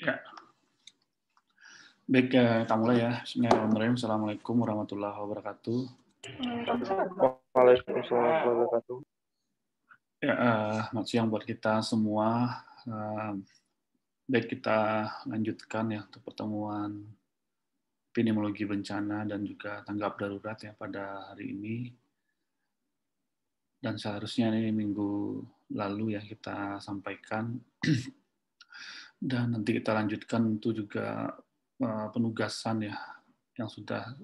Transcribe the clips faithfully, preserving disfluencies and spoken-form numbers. Ya. Baik, ya, kita mulai ya. Bismillahirrahmanirrahim. Assalamualaikum warahmatullahi wabarakatuh. Waalaikumsalam warahmatullahi wabarakatuh. Ya, selamat uh, siang buat kita semua. Uh, baik, kita lanjutkan ya untuk pertemuan epidemiologi bencana dan juga tanggap darurat ya pada hari ini. Dan seharusnya ini minggu lalu ya kita sampaikan. Dan nanti kita lanjutkan itu juga uh, penugasan ya yang sudah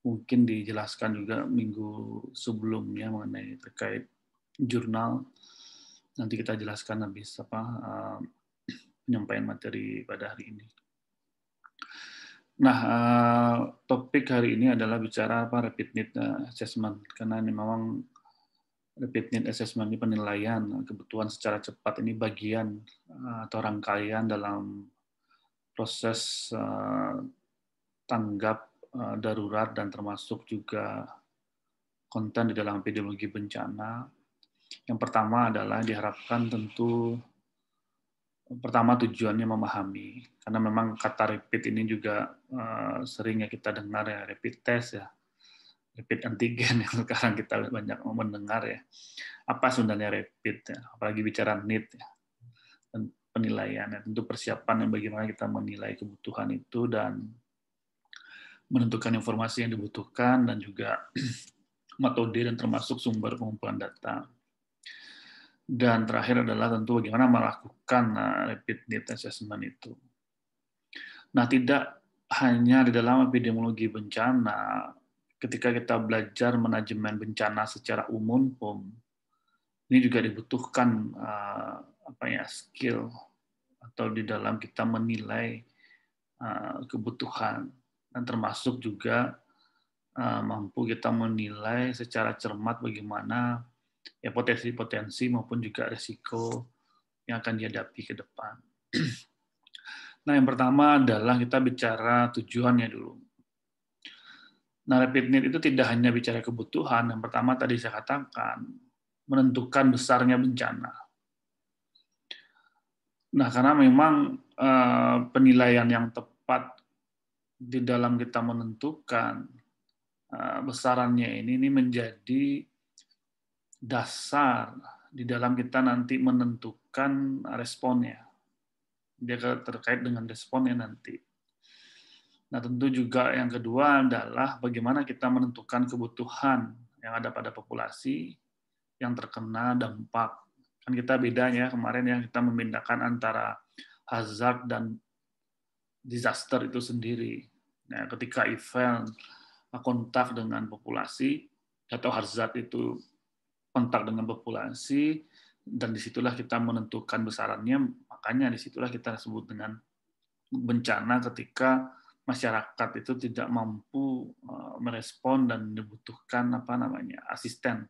mungkin dijelaskan juga minggu sebelumnya mengenai terkait jurnal. Nanti kita jelaskan habis apa uh, penyampaian materi pada hari ini. Nah, uh, topik hari ini adalah bicara apa Rapid Need Assessment, karena ini memang Rapid Need Assessment ini penilaian kebutuhan secara cepat, ini bagian atau rangkaian dalam proses tanggap darurat dan termasuk juga konten di dalam epidemiologi bencana. Yang pertama adalah diharapkan tentu, pertama tujuannya memahami, karena memang kata rapid ini juga seringnya kita dengar ya, rapid test ya, rapid antigen yang sekarang kita banyak mendengar ya. Apa sebenarnya rapid ya? Apalagi bicara need ya. Dan penilaian ya. Tentu persiapan yang bagaimana kita menilai kebutuhan itu dan menentukan informasi yang dibutuhkan dan juga metode dan termasuk sumber pengumpulan data. Dan terakhir adalah tentu bagaimana melakukan rapid need assessment itu. Nah, tidak hanya di dalam epidemiologi bencana. Ketika kita belajar manajemen bencana secara umum, POM, ini juga dibutuhkan uh, apa ya skill atau di dalam kita menilai uh, kebutuhan dan termasuk juga uh, mampu kita menilai secara cermat bagaimana ya potensi-potensi maupun juga risiko yang akan dihadapi ke depan. Nah, yang pertama adalah kita bicara tujuannya dulu. Nah, rapid need itu tidak hanya bicara kebutuhan. Yang pertama tadi saya katakan, menentukan besarnya bencana. Nah, karena memang eh, penilaian yang tepat di dalam kita menentukan eh, besarannya ini, ini menjadi dasar di dalam kita nanti menentukan responnya. Dia terkait dengan responnya nanti. Nah, tentu juga yang kedua adalah bagaimana kita menentukan kebutuhan yang ada pada populasi yang terkena dampak. Kan kita bedanya kemarin ya, kita membedakan antara hazard dan disaster itu sendiri. Nah, ketika event kontak dengan populasi atau hazard itu kontak dengan populasi, dan disitulah kita menentukan besarannya, makanya disitulah kita sebut dengan bencana ketika masyarakat itu tidak mampu merespon dan dibutuhkan apa namanya asisten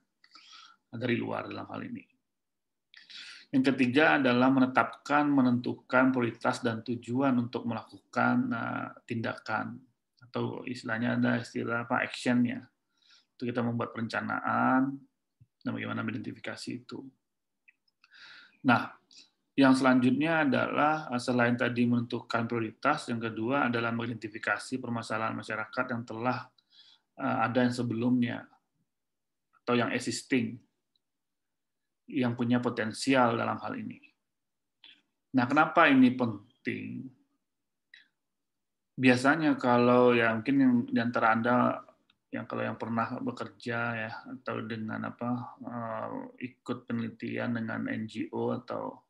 dari luar dalam hal ini. Yang ketiga adalah menetapkan, menentukan prioritas dan tujuan untuk melakukan tindakan atau istilahnya ada istilah apa actionnya. Itu kita membuat perencanaan dan bagaimana mengidentifikasi itu. Nah, yang selanjutnya adalah selain tadi menentukan prioritas, yang kedua adalah mengidentifikasi permasalahan masyarakat yang telah ada yang sebelumnya atau yang existing, yang punya potensial dalam hal ini. Nah, kenapa ini penting? Biasanya kalau ya mungkin yang di antara Anda yang kalau yang pernah bekerja ya atau dengan apa ikut penelitian dengan N G O atau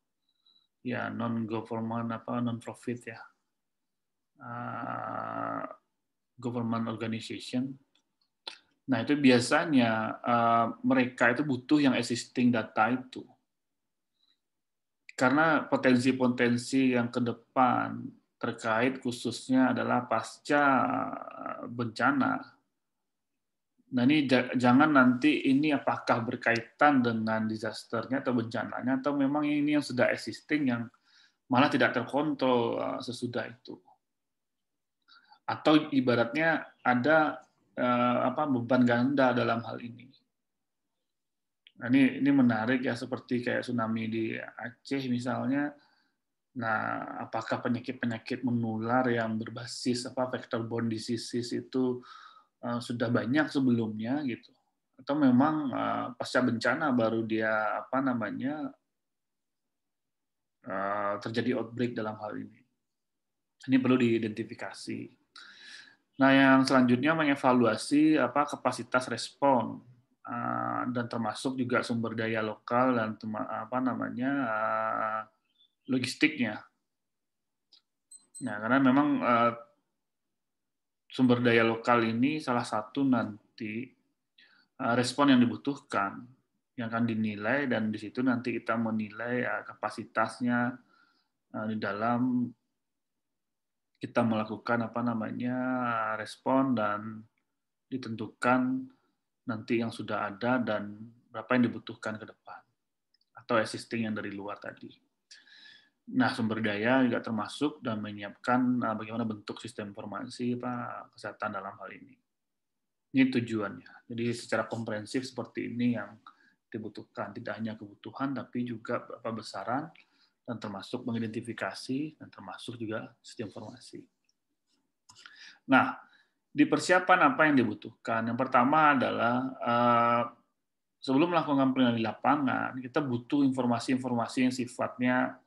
ya non government apa non profit ya uh, government organization. Nah, itu biasanya uh, mereka itu butuh yang existing data itu karena potensi-potensi yang ke depan terkait khususnya adalah pasca bencana. Nah, ini jangan nanti ini apakah berkaitan dengan disasternya atau bencananya atau memang ini yang sudah existing yang malah tidak terkontrol sesudah itu. Atau ibaratnya ada eh, apa beban ganda dalam hal ini. Nah, ini ini menarik ya seperti kayak tsunami di Aceh misalnya Nah, apakah penyakit-penyakit menular yang berbasis apa vector-borne diseases itu uh, sudah banyak sebelumnya gitu? Atau memang uh, pasca bencana baru dia apa namanya uh, terjadi outbreak dalam hal ini? Ini perlu diidentifikasi. Nah, yang selanjutnya mengevaluasi apa kapasitas respon uh, dan termasuk juga sumber daya lokal dan apa namanya uh, logistiknya. Nah, karena memang uh, sumber daya lokal ini salah satu nanti uh, respon yang dibutuhkan, yang akan dinilai, dan di situ nanti kita menilai uh, kapasitasnya uh, di dalam kita melakukan apa namanya respon dan ditentukan nanti yang sudah ada dan berapa yang dibutuhkan ke depan atau existing yang dari luar tadi. Nah, sumber daya juga termasuk dan menyiapkan bagaimana bentuk sistem informasi Pak, kesehatan dalam hal ini. Ini tujuannya. Jadi secara komprehensif seperti ini yang dibutuhkan. Tidak hanya kebutuhan, tapi juga besaran besaran, dan termasuk mengidentifikasi, dan termasuk juga sistem informasi. Nah, di persiapan apa yang dibutuhkan? Yang pertama adalah eh, sebelum melakukan penilaian di lapangan, kita butuh informasi-informasi yang sifatnya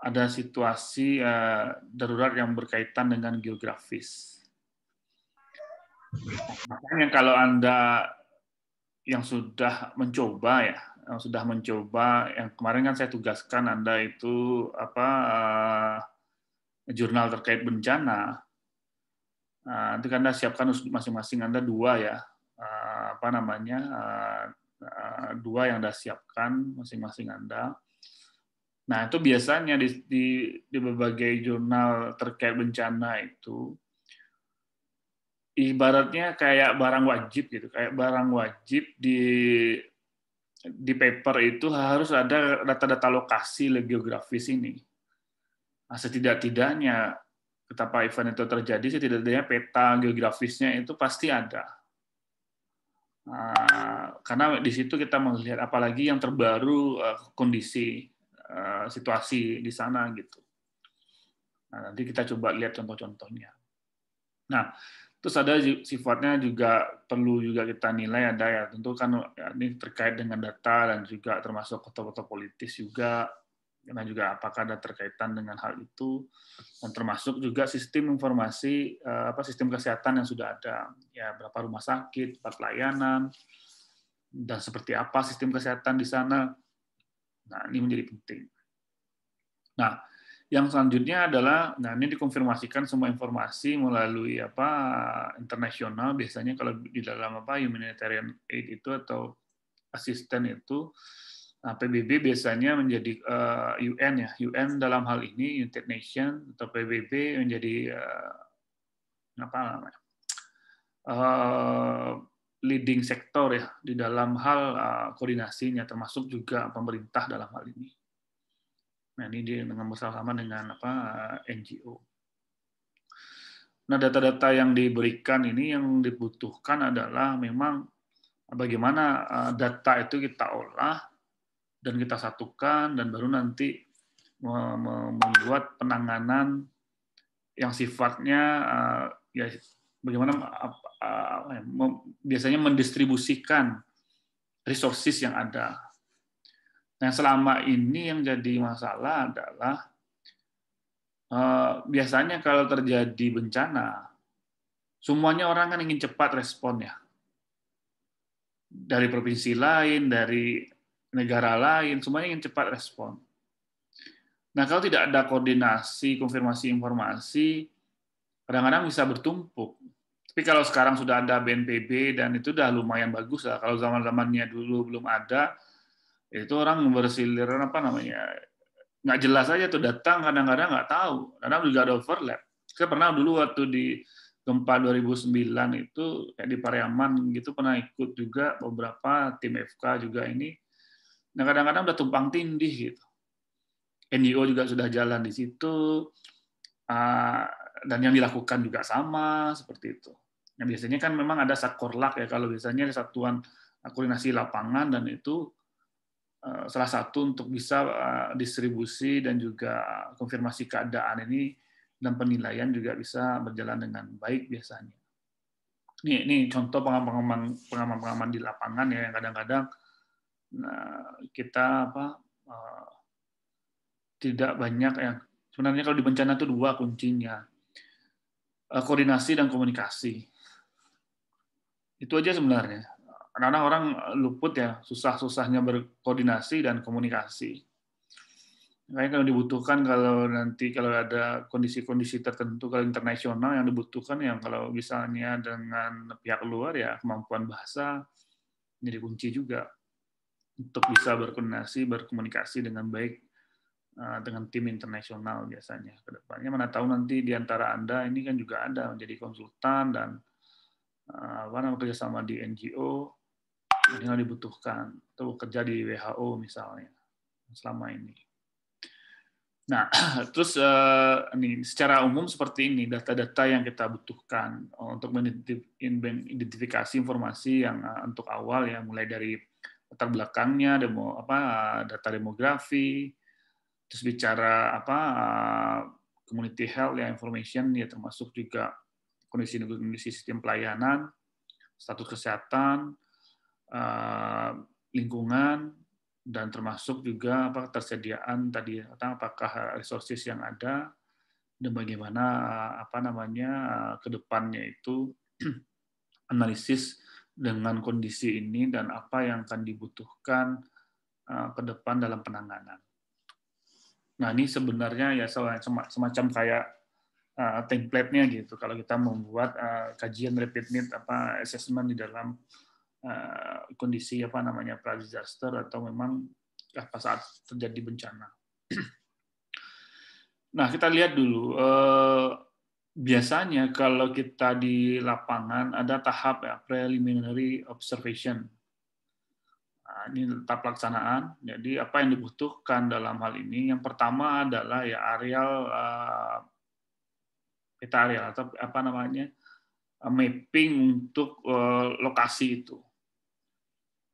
ada situasi uh, darurat yang berkaitan dengan geografis. Makanya kalau Anda yang sudah mencoba ya, yang sudah mencoba, yang kemarin kan saya tugaskan Anda itu apa uh, jurnal terkait bencana, uh, itu Anda siapkan masing-masing Anda dua ya, uh, apa namanya uh, uh, dua yang Anda siapkan masing-masing Anda. Nah, itu biasanya di, di, di berbagai jurnal terkait bencana itu ibaratnya kayak barang wajib gitu, kayak barang wajib di di paper itu harus ada data-data lokasi geografis ini. Nah, setidak-tidaknya betapa event itu terjadi, setidak-tidaknya peta geografisnya itu pasti ada. Nah, karena di situ kita melihat apalagi yang terbaru kondisi situasi di sana gitu. Nah, nanti kita coba lihat contoh-contohnya. Nah, terus ada sifatnya juga perlu juga kita nilai ada ya, tentu kan ya, ini terkait dengan data dan juga termasuk kota-kota politis juga, dan juga apakah ada terkaitan dengan hal itu, dan termasuk juga sistem informasi apa sistem kesehatan yang sudah ada, ya berapa rumah sakit, tempat layanan, dan seperti apa sistem kesehatan di sana. Nah, ini menjadi penting. Nah, yang selanjutnya adalah, nah ini dikonfirmasikan semua informasi melalui apa internasional. Biasanya kalau di dalam apa humanitarian aid itu atau asisten itu, nah, P B B biasanya menjadi uh, U N ya, U N dalam hal ini United Nations atau P B B menjadi uh, apa namanya uh, leading sektor ya di dalam hal uh, koordinasinya, termasuk juga pemerintah dalam hal ini. Nah, ini dia dengan bersama dengan apa N G O. Nah, data-data yang diberikan ini yang dibutuhkan adalah memang bagaimana uh, data itu kita olah dan kita satukan dan baru nanti membuat penanganan yang sifatnya uh, ya bagaimana biasanya mendistribusikan resources yang ada. Nah, selama ini yang jadi masalah adalah biasanya kalau terjadi bencana, semuanya orang kan ingin cepat responnya. Dari provinsi lain, dari negara lain, semuanya ingin cepat respon. Nah, kalau tidak ada koordinasi, konfirmasi informasi, kadang-kadang bisa bertumpuk. Tapi kalau sekarang sudah ada B N P B dan itu udah lumayan bagus lah. Kalau zaman-zamannya dulu belum ada, itu orang bersiliran apa namanya nggak jelas aja tuh datang, kadang-kadang nggak tahu. Kadang juga ada overlap. Saya pernah dulu waktu di gempa dua ribu sembilan itu ya di Pariaman gitu pernah ikut juga beberapa tim F K juga ini. Nah, kadang-kadang udah tumpang tindih gitu. N G O juga sudah jalan di situ. Uh, dan yang dilakukan juga sama seperti itu. Nah, biasanya kan memang ada sakorlak ya, kalau biasanya ada satuan koordinasi lapangan dan itu salah satu untuk bisa distribusi dan juga konfirmasi keadaan ini dan penilaian juga bisa berjalan dengan baik biasanya. Ini, ini contoh pengalaman pengalaman di lapangan ya, yang kadang-kadang nah, kita apa uh, tidak banyak ya. Sebenarnya kalau di bencana itu dua kuncinya, uh, koordinasi dan komunikasi. Itu aja sebenarnya. Karena orang luput ya, susah-susahnya berkoordinasi dan komunikasi. Makanya kalau dibutuhkan, kalau nanti kalau ada kondisi-kondisi tertentu, kalau internasional yang dibutuhkan, yang kalau misalnya dengan pihak luar ya kemampuan bahasa jadi kunci juga untuk bisa berkoordinasi, berkomunikasi dengan baik dengan tim internasional biasanya. Kedepannya mana tahu nanti di antara Anda ini kan juga ada menjadi konsultan dan apa namanya kerjasama di N G O yang dibutuhkan atau kerja di W H O misalnya selama ini. Nah, terus ini secara umum seperti ini data-data yang kita butuhkan untuk mengidentifikasi informasi yang untuk awal ya, mulai dari latar belakangnya, demo apa data demografi, terus bicara apa community health ya, information ya, termasuk juga kondisi-kondisi sistem pelayanan, status kesehatan, lingkungan, dan termasuk juga apa ketersediaan tadi, apakah resources yang ada dan bagaimana apa namanya kedepannya itu analisis dengan kondisi ini dan apa yang akan dibutuhkan ke depan dalam penanganan. Nah ini sebenarnya ya semacam kayak Uh, template-nya gitu. Kalau kita membuat uh, kajian rapid need apa assessment di dalam uh, kondisi apa namanya pra disaster atau memang apa saat terjadi bencana. Nah kita lihat dulu uh, biasanya kalau kita di lapangan ada tahap ya, preliminary observation. Nah, ini tahap pelaksanaan. Jadi apa yang dibutuhkan dalam hal ini? Yang pertama adalah ya areal uh, peta areal atau apa namanya mapping untuk lokasi itu.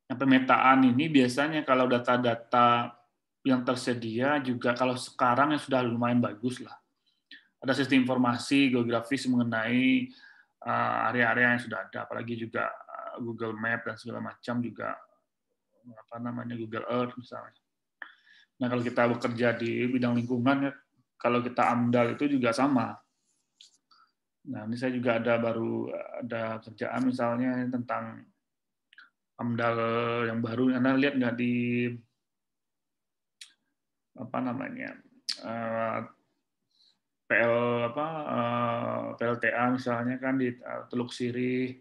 Nah, pemetaan ini biasanya kalau data-data yang tersedia juga kalau sekarang yang sudah lumayan bagus lah. Ada sistem informasi geografis mengenai area-area yang sudah ada, apalagi juga Google Map dan segala macam juga apa namanya Google Earth misalnya. Nah kalau kita bekerja di bidang lingkungan, kalau kita AMDAL itu juga sama. Nah, ini saya juga ada baru ada kerjaan misalnya tentang AMDAL yang baru. Anda lihat nggak di apa namanya P L apa P L T A misalnya kan di Teluk Sirih.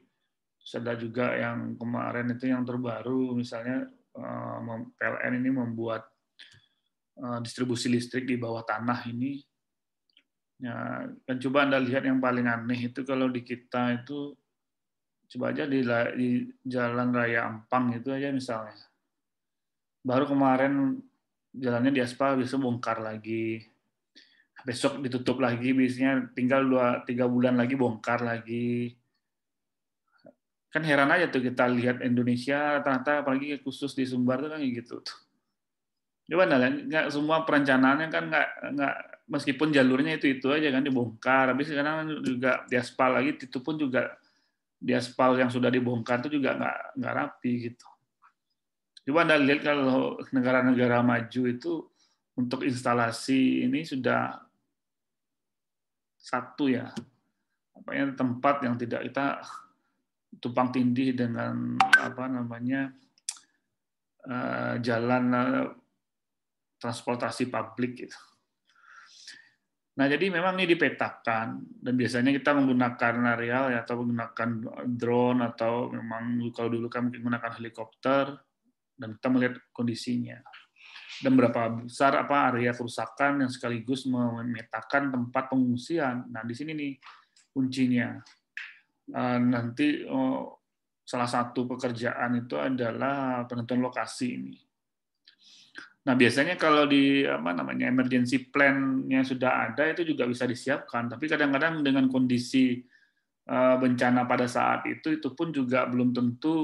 Ada juga yang kemarin itu yang terbaru misalnya P L N ini membuat distribusi listrik di bawah tanah ini. Ya, dan coba Anda lihat yang paling aneh itu kalau di kita itu coba aja di, di Jalan Raya Ampang itu aja misalnya. Baru kemarin jalannya diaspal bisa bongkar lagi. Besok ditutup lagi biasanya tinggal dua tiga bulan lagi bongkar lagi. Kan heran aja tuh kita lihat Indonesia ternyata apalagi khusus di Sumbar tuh kan gitu tuh. Coba Anda lihat nggak semua perencanaannya kan nggak nggak meskipun jalurnya itu-itu aja kan dibongkar, habis sekarang juga diaspal lagi, itu pun juga diaspal yang sudah dibongkar itu juga nggak nggak rapi gitu. Coba Anda lihat kalau negara-negara maju itu untuk instalasi ini sudah satu ya, apa ya tempat yang tidak kita tumpang tindih dengan apa namanya jalan transportasi publik gitu. Nah, jadi memang ini dipetakan dan biasanya kita menggunakan aerial ya, atau menggunakan drone atau memang kalau dulu kami menggunakan helikopter dan kita melihat kondisinya. Dan berapa besar apa area kerusakan yang sekaligus memetakan tempat pengungsian. Nah, di sini nih kuncinya. Nanti oh, salah satu pekerjaan itu adalah penentuan lokasi ini. Nah, biasanya kalau di apa namanya emergency plan-nya sudah ada itu juga bisa disiapkan, tapi kadang-kadang dengan kondisi uh, bencana pada saat itu itu pun juga belum tentu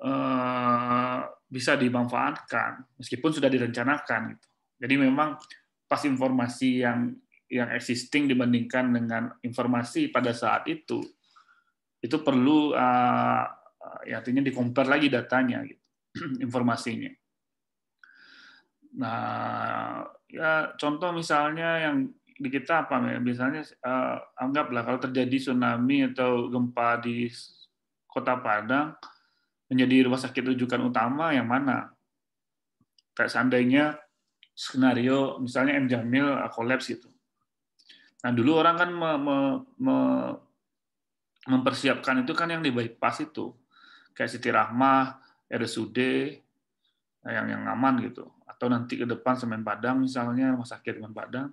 uh, bisa dimanfaatkan meskipun sudah direncanakan gitu. Jadi memang pas informasi yang yang existing dibandingkan dengan informasi pada saat itu itu perlu uh, ya artinya di-compare lagi datanya gitu, informasinya. Nah, ya contoh misalnya yang di kita apa ya? Misalnya uh, anggaplah kalau terjadi tsunami atau gempa di Kota Padang menjadi rumah sakit rujukan utama yang mana? Kayak seandainya skenario misalnya M Jamil kolaps gitu. Nah, dulu orang kan me, me, me, mempersiapkan itu kan yang di bypass itu. Kayak Siti Rahma, R S U D yang yang aman gitu. Atau nanti ke depan Semen Padang misalnya rumah sakit Semen Padang.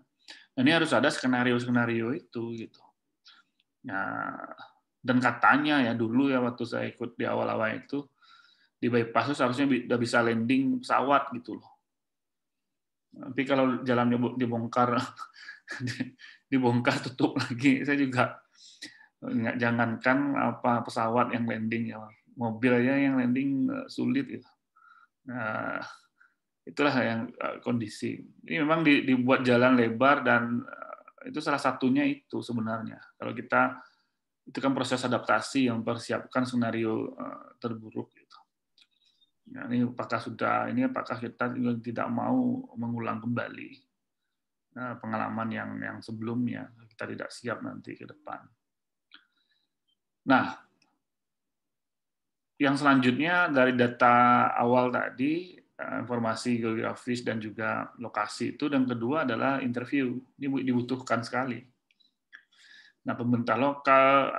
Nah, ini harus ada skenario-skenario itu gitu. Nah, dan katanya ya dulu ya waktu saya ikut di awal-awal itu di bypass harusnya udah bisa landing pesawat gitu loh. Tapi kalau jalannya dibongkar dibongkar tutup lagi, saya juga nggak, jangankan apa pesawat yang landing ya, mobil aja yang landing sulit gitu. Nah, itulah yang kondisi. Ini memang dibuat jalan lebar dan itu salah satunya itu sebenarnya. Kalau kita itu kan proses adaptasi yang mempersiapkan skenario terburuk gitu. Nah, ini apakah sudah ini apakah kita tidak mau mengulang kembali pengalaman yang yang sebelumnya, kita tidak siap nanti ke depan. Nah, yang selanjutnya dari data awal tadi informasi geografis dan juga lokasi itu, dan kedua adalah interview. Ini dibutuhkan sekali. Nah, pemerintah lokal,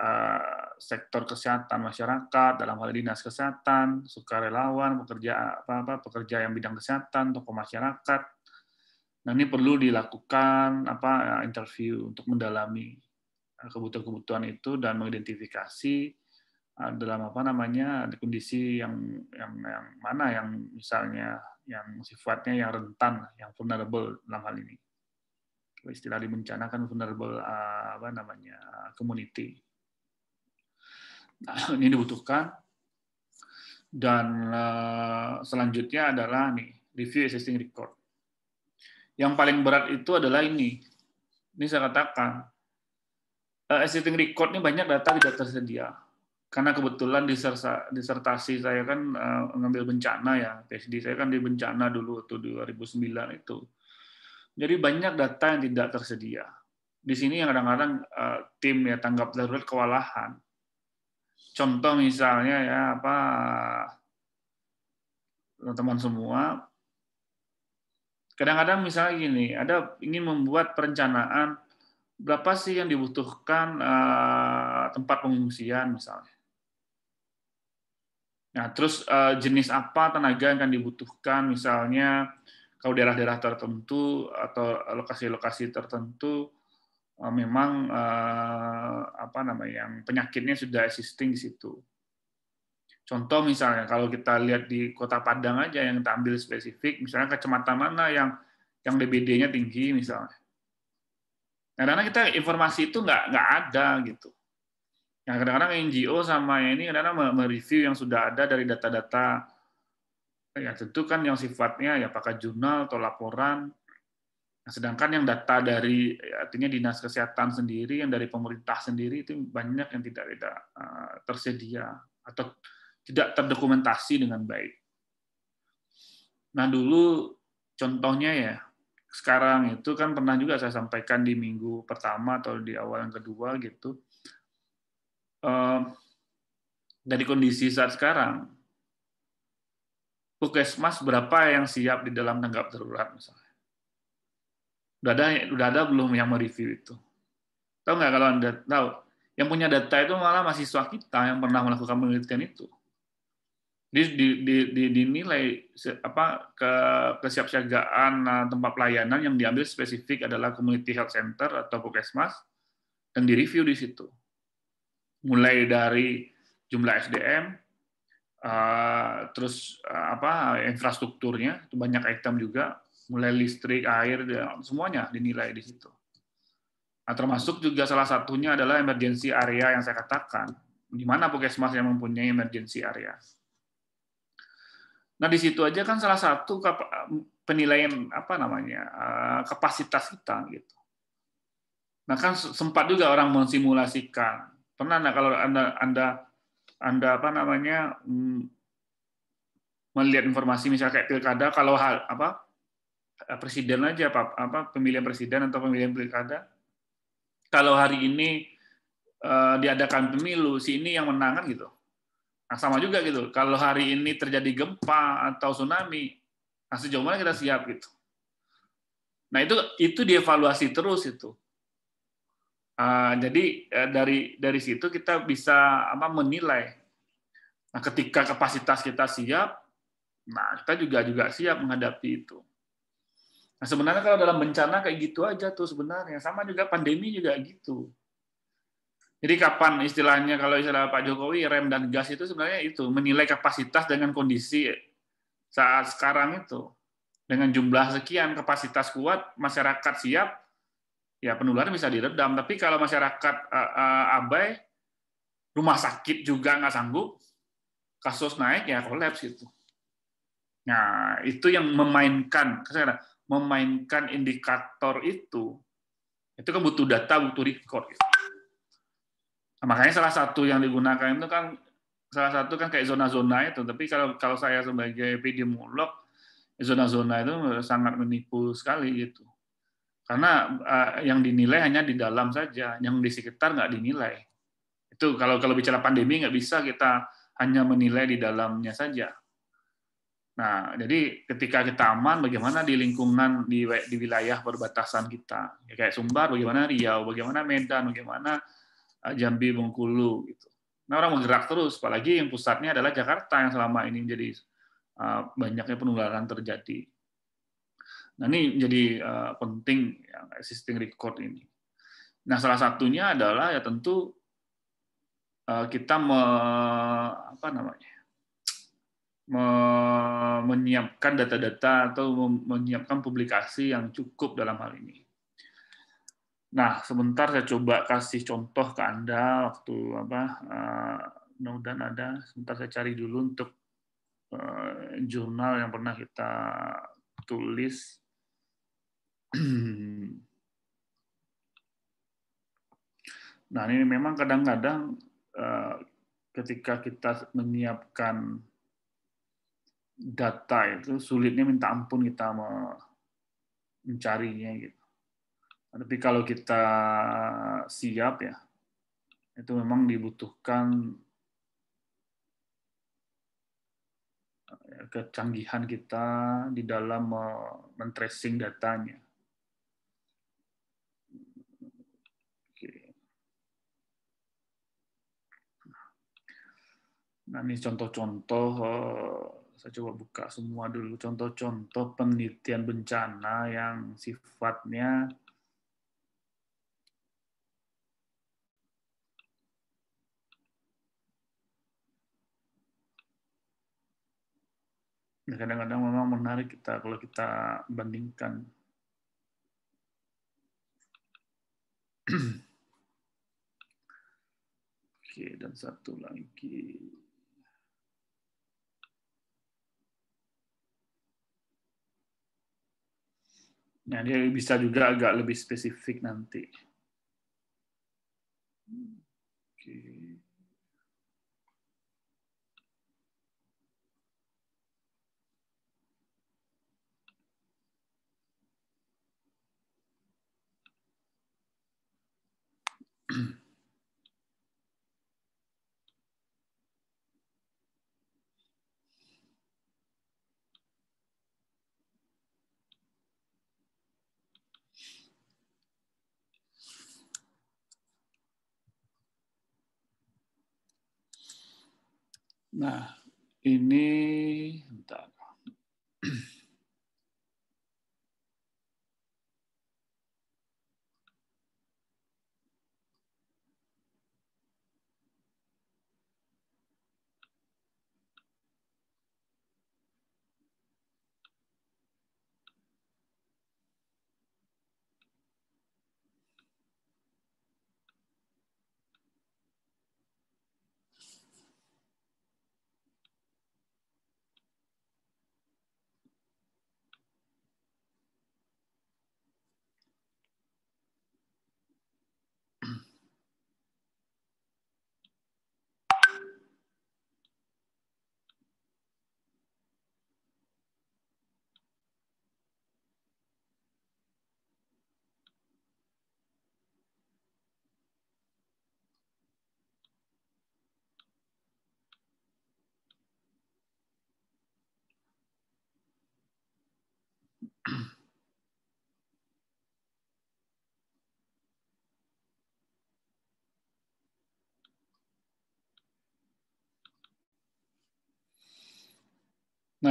sektor kesehatan masyarakat, dalam hal dinas kesehatan, sukarelawan, pekerja apa-apa, pekerja yang bidang kesehatan, tokoh masyarakat. Nah, ini perlu dilakukan apa interview untuk mendalami kebutuhan-kebutuhan itu dan mengidentifikasi dalam apa namanya ada kondisi yang yang yang mana yang misalnya yang sifatnya yang rentan, yang vulnerable dalam hal ini. Istilah di bencana kan vulnerable apa namanya community. Nah, ini dibutuhkan. Dan selanjutnya adalah nih review existing record. Yang paling berat itu adalah ini. Ini saya katakan existing record ini banyak data tidak tersedia. Karena kebetulan disertasi saya kan mengambil bencana ya, P H D saya kan di bencana dulu tuh dua ribu sembilan itu. Jadi banyak data yang tidak tersedia. Di sini yang kadang-kadang tim ya tanggap darurat kewalahan. Contoh misalnya ya apa teman-teman semua, kadang-kadang misalnya gini, ada ingin membuat perencanaan berapa sih yang dibutuhkan tempat pengungsian misalnya. Nah, terus jenis apa tenaga yang akan dibutuhkan, misalnya kalau daerah-daerah tertentu atau lokasi-lokasi tertentu memang apa namanya yang penyakitnya sudah existing di situ. Contoh misalnya kalau kita lihat di Kota Padang aja yang kita ambil spesifik, misalnya kecamatan mana yang yang D B D-nya tinggi misalnya. Nah, karena kita informasi itu nggak nggak ada gitu. Nah, kadang-kadang N G O sama yang ini kadang-kadang mereview yang sudah ada dari data-data ya tentu kan yang sifatnya ya pakai jurnal atau laporan. Nah, sedangkan yang data dari artinya dinas kesehatan sendiri, yang dari pemerintah sendiri itu banyak yang tidak tidak tersedia atau tidak terdokumentasi dengan baik. Nah, dulu contohnya ya sekarang itu kan pernah juga saya sampaikan di minggu pertama atau di awal yang kedua gitu. Dari kondisi saat sekarang, puskesmas berapa yang siap di dalam tanggap darurat misalnya? Udah ada, udah ada belum yang mereview itu? Tahu nggak kalau Anda tahu? Yang punya data itu malah mahasiswa kita yang pernah melakukan penelitian itu. Di, di, di, dinilai apa ke kesiapsiagaan tempat pelayanan yang diambil spesifik adalah community health center atau puskesmas yang direview di situ. Mulai dari jumlah S D M, terus apa infrastrukturnya, itu banyak item juga, mulai listrik, air, semuanya dinilai di situ. Nah, termasuk juga salah satunya adalah emergency area yang saya katakan, di mana puskesmas yang mempunyai emergency area. Nah, di situ aja kan salah satu penilaian apa namanya kapasitas kita gitu. Nah, kan sempat juga orang mensimulasikan. Pernah nggak kalau anda anda anda apa namanya melihat informasi misalnya kayak pilkada, kalau hal apa presiden aja apa, apa pemilihan presiden atau pemilihan pilkada, kalau hari ini eh, diadakan pemilu, si ini yang menang kan gitu. Nah, sama juga gitu. Kalau hari ini terjadi gempa atau tsunami, nah, sejauh mana kita siap gitu. Nah, itu itu dievaluasi terus itu. Uh, jadi uh, dari dari situ kita bisa apa menilai. Nah, ketika kapasitas kita siap, nah kita juga juga siap menghadapi itu. Nah, sebenarnya kalau dalam bencana kayak gitu aja tuh sebenarnya, sama juga pandemi juga gitu. Jadi kapan istilahnya, kalau istilah Pak Jokowi rem dan gas itu sebenarnya itu menilai kapasitas dengan kondisi saat sekarang itu. Dengan jumlah sekian kapasitas kuat, masyarakat siap, ya penularan bisa diredam. Tapi kalau masyarakat uh, uh, abai, rumah sakit juga nggak sanggup, kasus naik ya kolaps gitu. Nah, itu yang memainkan, memainkan indikator itu, itu kan butuh data, butuh record gitu. Nah, makanya salah satu yang digunakan itu kan salah satu kan kayak zona-zona itu. Tapi kalau kalau saya sebagai epidemiolog, zona-zona itu sangat menipu sekali gitu. Karena uh, yang dinilai hanya di dalam saja, yang di sekitar nggak dinilai. Itu kalau kalau bicara pandemi nggak bisa kita hanya menilai di dalamnya saja. Nah, jadi ketika kita aman, bagaimana di lingkungan di, di wilayah perbatasan kita, ya, kayak Sumbar, bagaimana Riau, bagaimana Medan, bagaimana Jambi, Bengkulu gitu. Nah, orang bergerak terus, apalagi yang pusatnya adalah Jakarta yang selama ini jadi uh, banyaknya penularan terjadi. Nah, ini jadi uh, penting ya, existing record ini. Nah, salah satunya adalah ya tentu uh, kita me, apa namanya me, menyiapkan data-data atau menyiapkan publikasi yang cukup dalam hal ini. Nah, sebentar saya coba kasih contoh ke Anda waktu apa, uh, mudah-mudahan ada. Sebentar saya cari dulu untuk uh, jurnal yang pernah kita tulis. Nah, ini memang kadang-kadang uh, ketika kita menyiapkan data itu sulitnya minta ampun kita mencarinya gitu. Tapi kalau kita siap ya, itu memang dibutuhkan kecanggihan kita di dalam men-tracing datanya. Oke. Nah, ini contoh-contoh, saya coba buka semua dulu, contoh-contoh penelitian bencana yang sifatnya kadang-kadang memang menarik kita kalau kita bandingkan. Oke, dan satu lagi. Nah, dia bisa juga agak lebih spesifik nanti. Oke. Nah, ini bentar. Nah,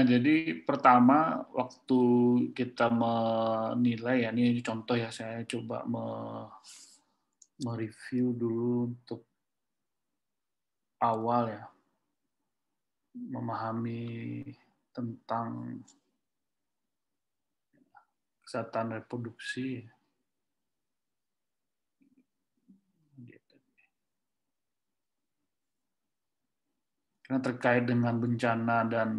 jadi pertama waktu kita menilai, ya, ini contoh ya, saya coba mereview dulu untuk awal ya, memahami tentang kesehatan reproduksi. Karena terkait dengan bencana dan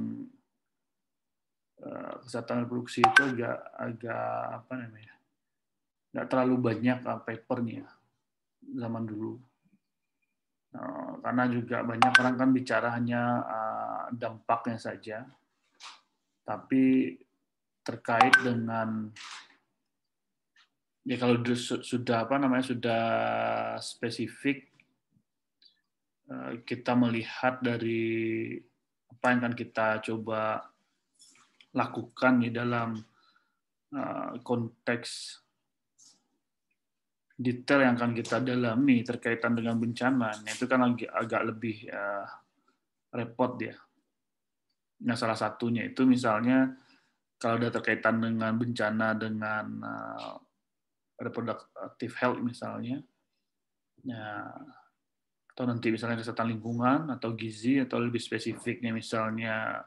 kesehatan reproduksi itu agak agak apa namanya, nggak terlalu banyak papernya zaman dulu, nah, karena juga banyak orang kan bicara hanya uh, dampaknya saja, tapi terkait dengan ya kalau sudah apa namanya sudah spesifik, uh, kita melihat dari apa yang akan kita coba lakukan di dalam uh, konteks detail yang akan kita dalami terkaitan dengan bencana. Nah, itu kan agak, agak lebih uh, repot ya. Nah, salah satunya itu misalnya kalau ada terkaitan dengan bencana dengan uh, reproductive health misalnya, nah, atau nanti misalnya kesehatan lingkungan atau gizi atau lebih spesifiknya misalnya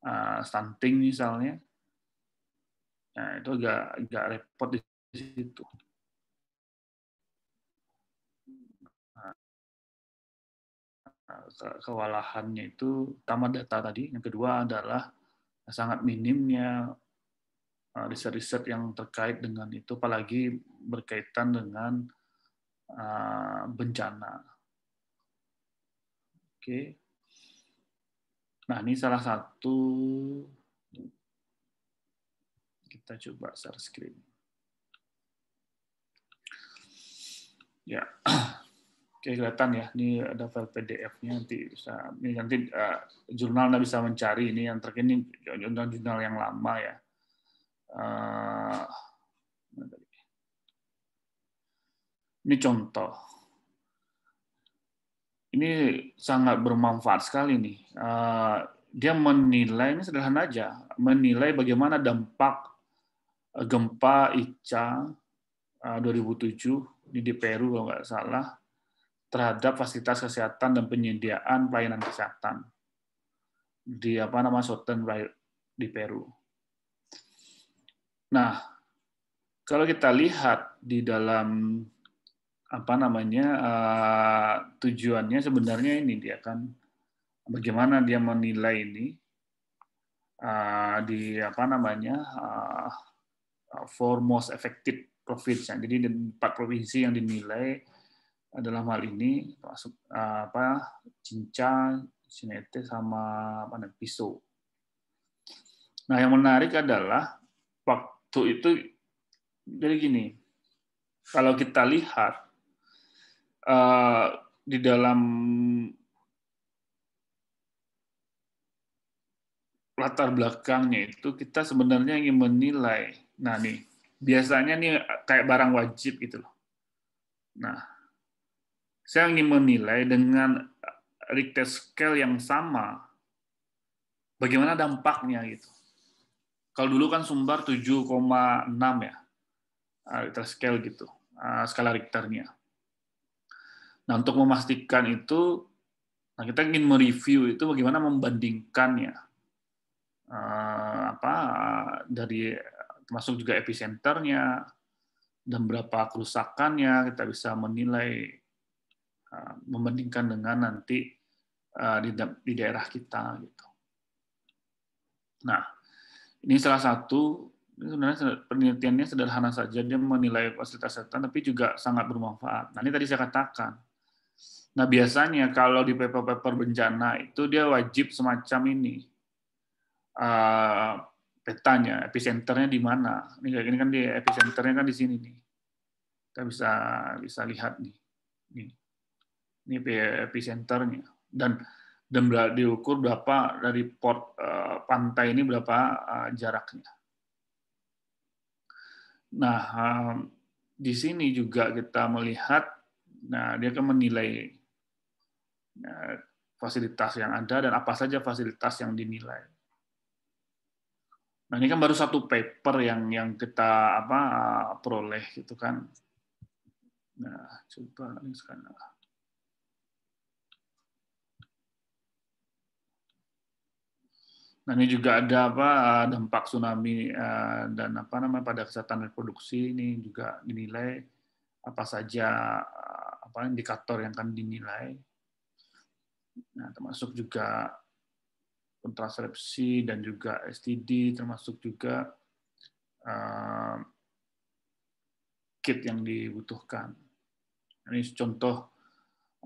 Uh, stunting misalnya, nah itu agak agak repot di situ. Nah, ke kewalahannya itu, pertama data tadi, yang kedua adalah sangat minimnya riset-riset uh, yang terkait dengan itu, apalagi berkaitan dengan uh, bencana. Oke. Okay. Nah, ini salah satu, kita coba share screen. Ya, oke, kelihatan ya, ini ada file P D F-nya, nanti bisa, ini nanti uh, jurnal Anda bisa mencari, ini yang terkini jurnal-jurnal yang lama ya. Uh, ini contoh. Ini sangat bermanfaat sekali nih. Dia menilai, ini sederhana aja, menilai bagaimana dampak gempa Ica dua ribu tujuh di Peru kalau nggak salah terhadap fasilitas kesehatan dan penyediaan pelayanan kesehatan di apa nama Southern di Peru. Nah, kalau kita lihat di dalam apa namanya uh, tujuannya sebenarnya ini dia kan bagaimana dia menilai ini uh, di apa namanya uh, for most effective province. Jadi empat provinsi yang dinilai dalam hal ini termasuk uh, apa Cinca, Sinete sama apa namanya Piso. Nah, yang menarik adalah waktu itu dari gini, kalau kita lihat Uh, di dalam latar belakangnya itu kita sebenarnya ingin menilai. Nah nih, biasanya nih kayak barang wajib gitu loh. Nah, saya ingin menilai dengan Richter scale yang sama, bagaimana dampaknya gitu. Kalau dulu kan Sumbar tujuh koma enam ya, Richter scale gitu, skala Richternya. Nah, untuk memastikan itu, nah kita ingin mereview itu bagaimana membandingkannya, uh, apa dari termasuk juga epicenternya dan berapa kerusakannya, kita bisa menilai uh, membandingkan dengan nanti uh, di, da di daerah kita gitu. Nah, ini salah satu ini sebenarnya penelitiannya sederhana saja, dia menilai fasilitas kesehatan tapi juga sangat bermanfaat. Nah, ini tadi saya katakan. Nah, biasanya kalau di paper-paper bencana itu dia wajib semacam ini. Uh, petanya, epicenternya di mana? Ini kayak gini kan, di epicenternya kan di sini nih. Kita bisa bisa lihat nih. Ini, ini epicenternya. Dan dan diukur berapa dari port uh, pantai ini berapa uh, jaraknya. Nah, di sini juga kita melihat, nah dia akan menilai fasilitas yang ada dan apa saja fasilitas yang dinilai. Nah, ini kan baru satu paper yang yang kita apa peroleh gitu kan. Nah, coba ini sekarang. Nah, ini juga ada apa dampak tsunami dan apa namanya pada kesehatan reproduksi, ini juga dinilai apa saja apa indikator yang akan dinilai. Nah, termasuk juga kontrasepsi dan juga S T D, termasuk juga uh, kit yang dibutuhkan. Ini contoh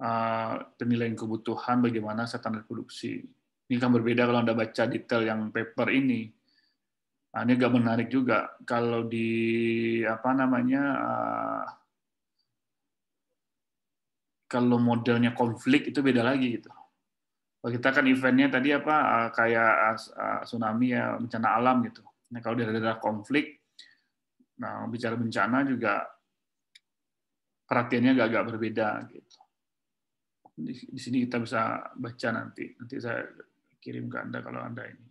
uh, penilaian kebutuhan bagaimana kesehatan reproduksi. Ini kan berbeda kalau Anda baca detail yang paper ini. Nah, ini agak menarik juga kalau di apa namanya uh, kalau modelnya konflik itu beda lagi gitu. Kita kan eventnya tadi apa kayak tsunami ya, bencana alam gitu. Nah, kalau daerah-daerah konflik, nah bicara bencana juga perhatiannya agak-agak berbeda gitu. Di, di sini kita bisa baca nanti, nanti saya kirim ke Anda kalau Anda ini.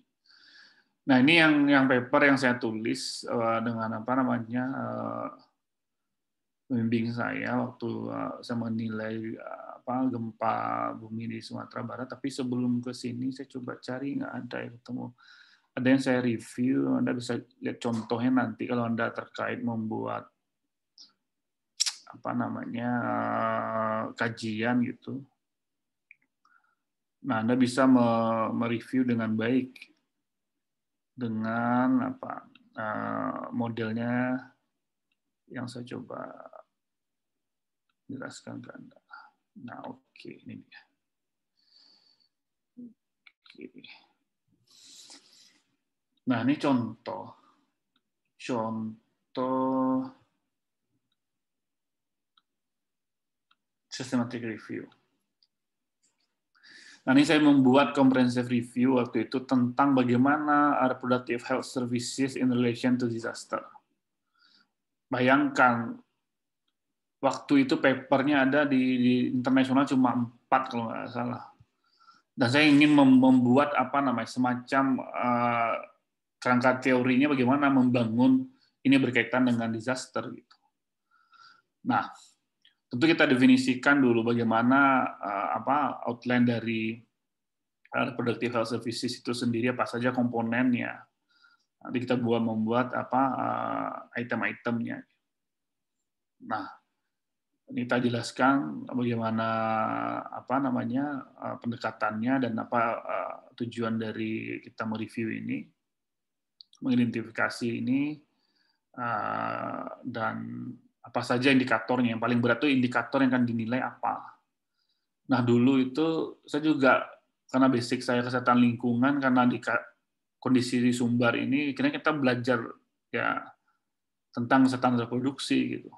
Nah, ini yang yang paper yang saya tulis dengan apa namanya pembimbing saya waktu saya menilai apa gempa bumi di Sumatera Barat, tapi sebelum ke sini saya coba cari, nggak ada yang ketemu. Ada yang saya review, Anda bisa lihat contohnya nanti kalau Anda terkait membuat apa namanya kajian gitu. Nah, Anda bisa mereview dengan baik dengan apa modelnya yang saya coba jelaskan ke Anda. Nah, oke, okay. Ini dia. Okay. Nah, ini contoh, contoh systematic review. Nah, ini saya membuat comprehensive review waktu itu tentang bagaimana reproductive health services in relation to disaster. Bayangkan. Waktu itu papernya ada di, di internasional cuma empat kalau nggak salah. Dan saya ingin membuat apa namanya semacam uh, kerangka teorinya bagaimana membangun ini berkaitan dengan disaster gitu. Nah, tentu kita definisikan dulu bagaimana uh, apa outline dari reproductive health services itu sendiri, apa saja komponennya. Nanti kita buat membuat apa uh, item-itemnya. Nah, ini kita jelaskan bagaimana apa namanya pendekatannya dan apa uh, tujuan dari kita mereview ini, mengidentifikasi ini uh, dan apa saja indikatornya. Yang paling berat itu indikator yang akan dinilai apa. Nah, dulu itu saya juga karena basic saya kesehatan lingkungan, karena di kondisi di Sumbar ini akhirnya kita belajar ya tentang kesehatan reproduksi gitu.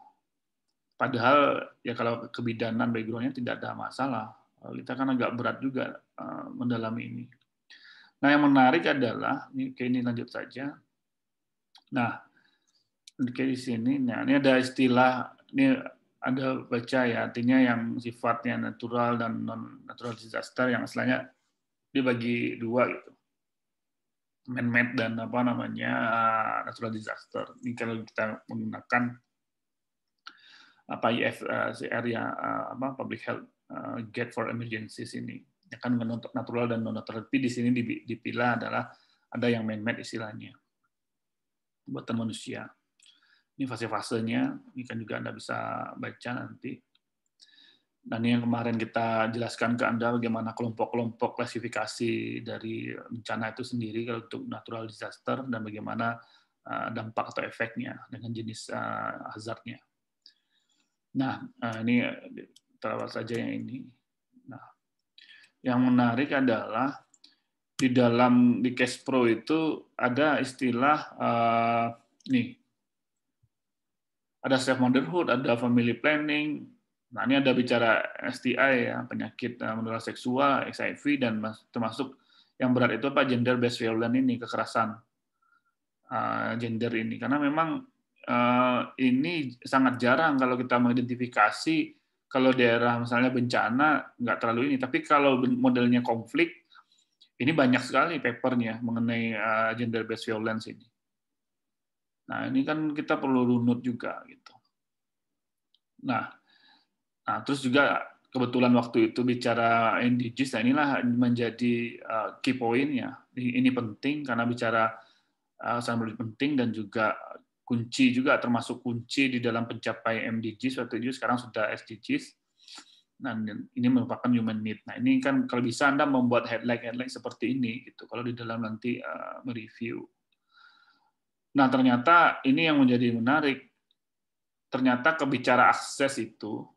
Padahal ya kalau kebidanan background-nya tidak ada masalah, kita kan agak berat juga mendalami ini. Nah, yang menarik adalah ini, kayak ini lanjut saja. Nah, kayak di sini, nah ini ada istilah, ini ada baca ya, artinya yang sifatnya natural dan non natural disaster yang istilahnya dibagi dua gitu, man-made dan apa namanya natural disaster. Ini kalau kita menggunakan apa I F R C ya, apa public health guide for emergencies ini ya kan, untuk natural dan non natural. Tapi di sini dipilah adalah ada yang man-made istilahnya buatan manusia. Ini fase-fasenya, ini kan juga Anda bisa baca nanti. Dan ini yang kemarin kita jelaskan ke Anda bagaimana kelompok-kelompok klasifikasi dari bencana itu sendiri kalau untuk natural disaster dan bagaimana dampak atau efeknya dengan jenis hazardnya. Nah, ini terawat saja yang ini. Nah, yang menarik adalah di dalam di Case Pro itu ada istilah uh, nih, ada self motherhood, ada family planning. Nah, ini ada bicara S T I ya, penyakit menular seksual, H I V, dan termasuk yang berat itu apa gender based violence ini, kekerasan uh, gender ini, karena memang uh, ini sangat jarang kalau kita mengidentifikasi kalau daerah misalnya bencana nggak terlalu ini. Tapi kalau modelnya konflik, ini banyak sekali papernya mengenai uh, gender-based violence ini. Nah, ini kan kita perlu runut juga gitu. Nah, nah terus juga kebetulan waktu itu bicara M D Gs, nah inilah menjadi uh, key point-nya. Ini penting karena bicara uh, sangat penting dan juga kunci juga termasuk kunci di dalam pencapaian M D Gs. Waktu itu sekarang sudah S D Gs. Nah, ini merupakan human need. Nah, ini kan kalau bisa Anda membuat headline-headline seperti ini gitu. Kalau di dalam nanti uh, mereview. Nah, ternyata ini yang menjadi menarik. Ternyata kebicara akses itu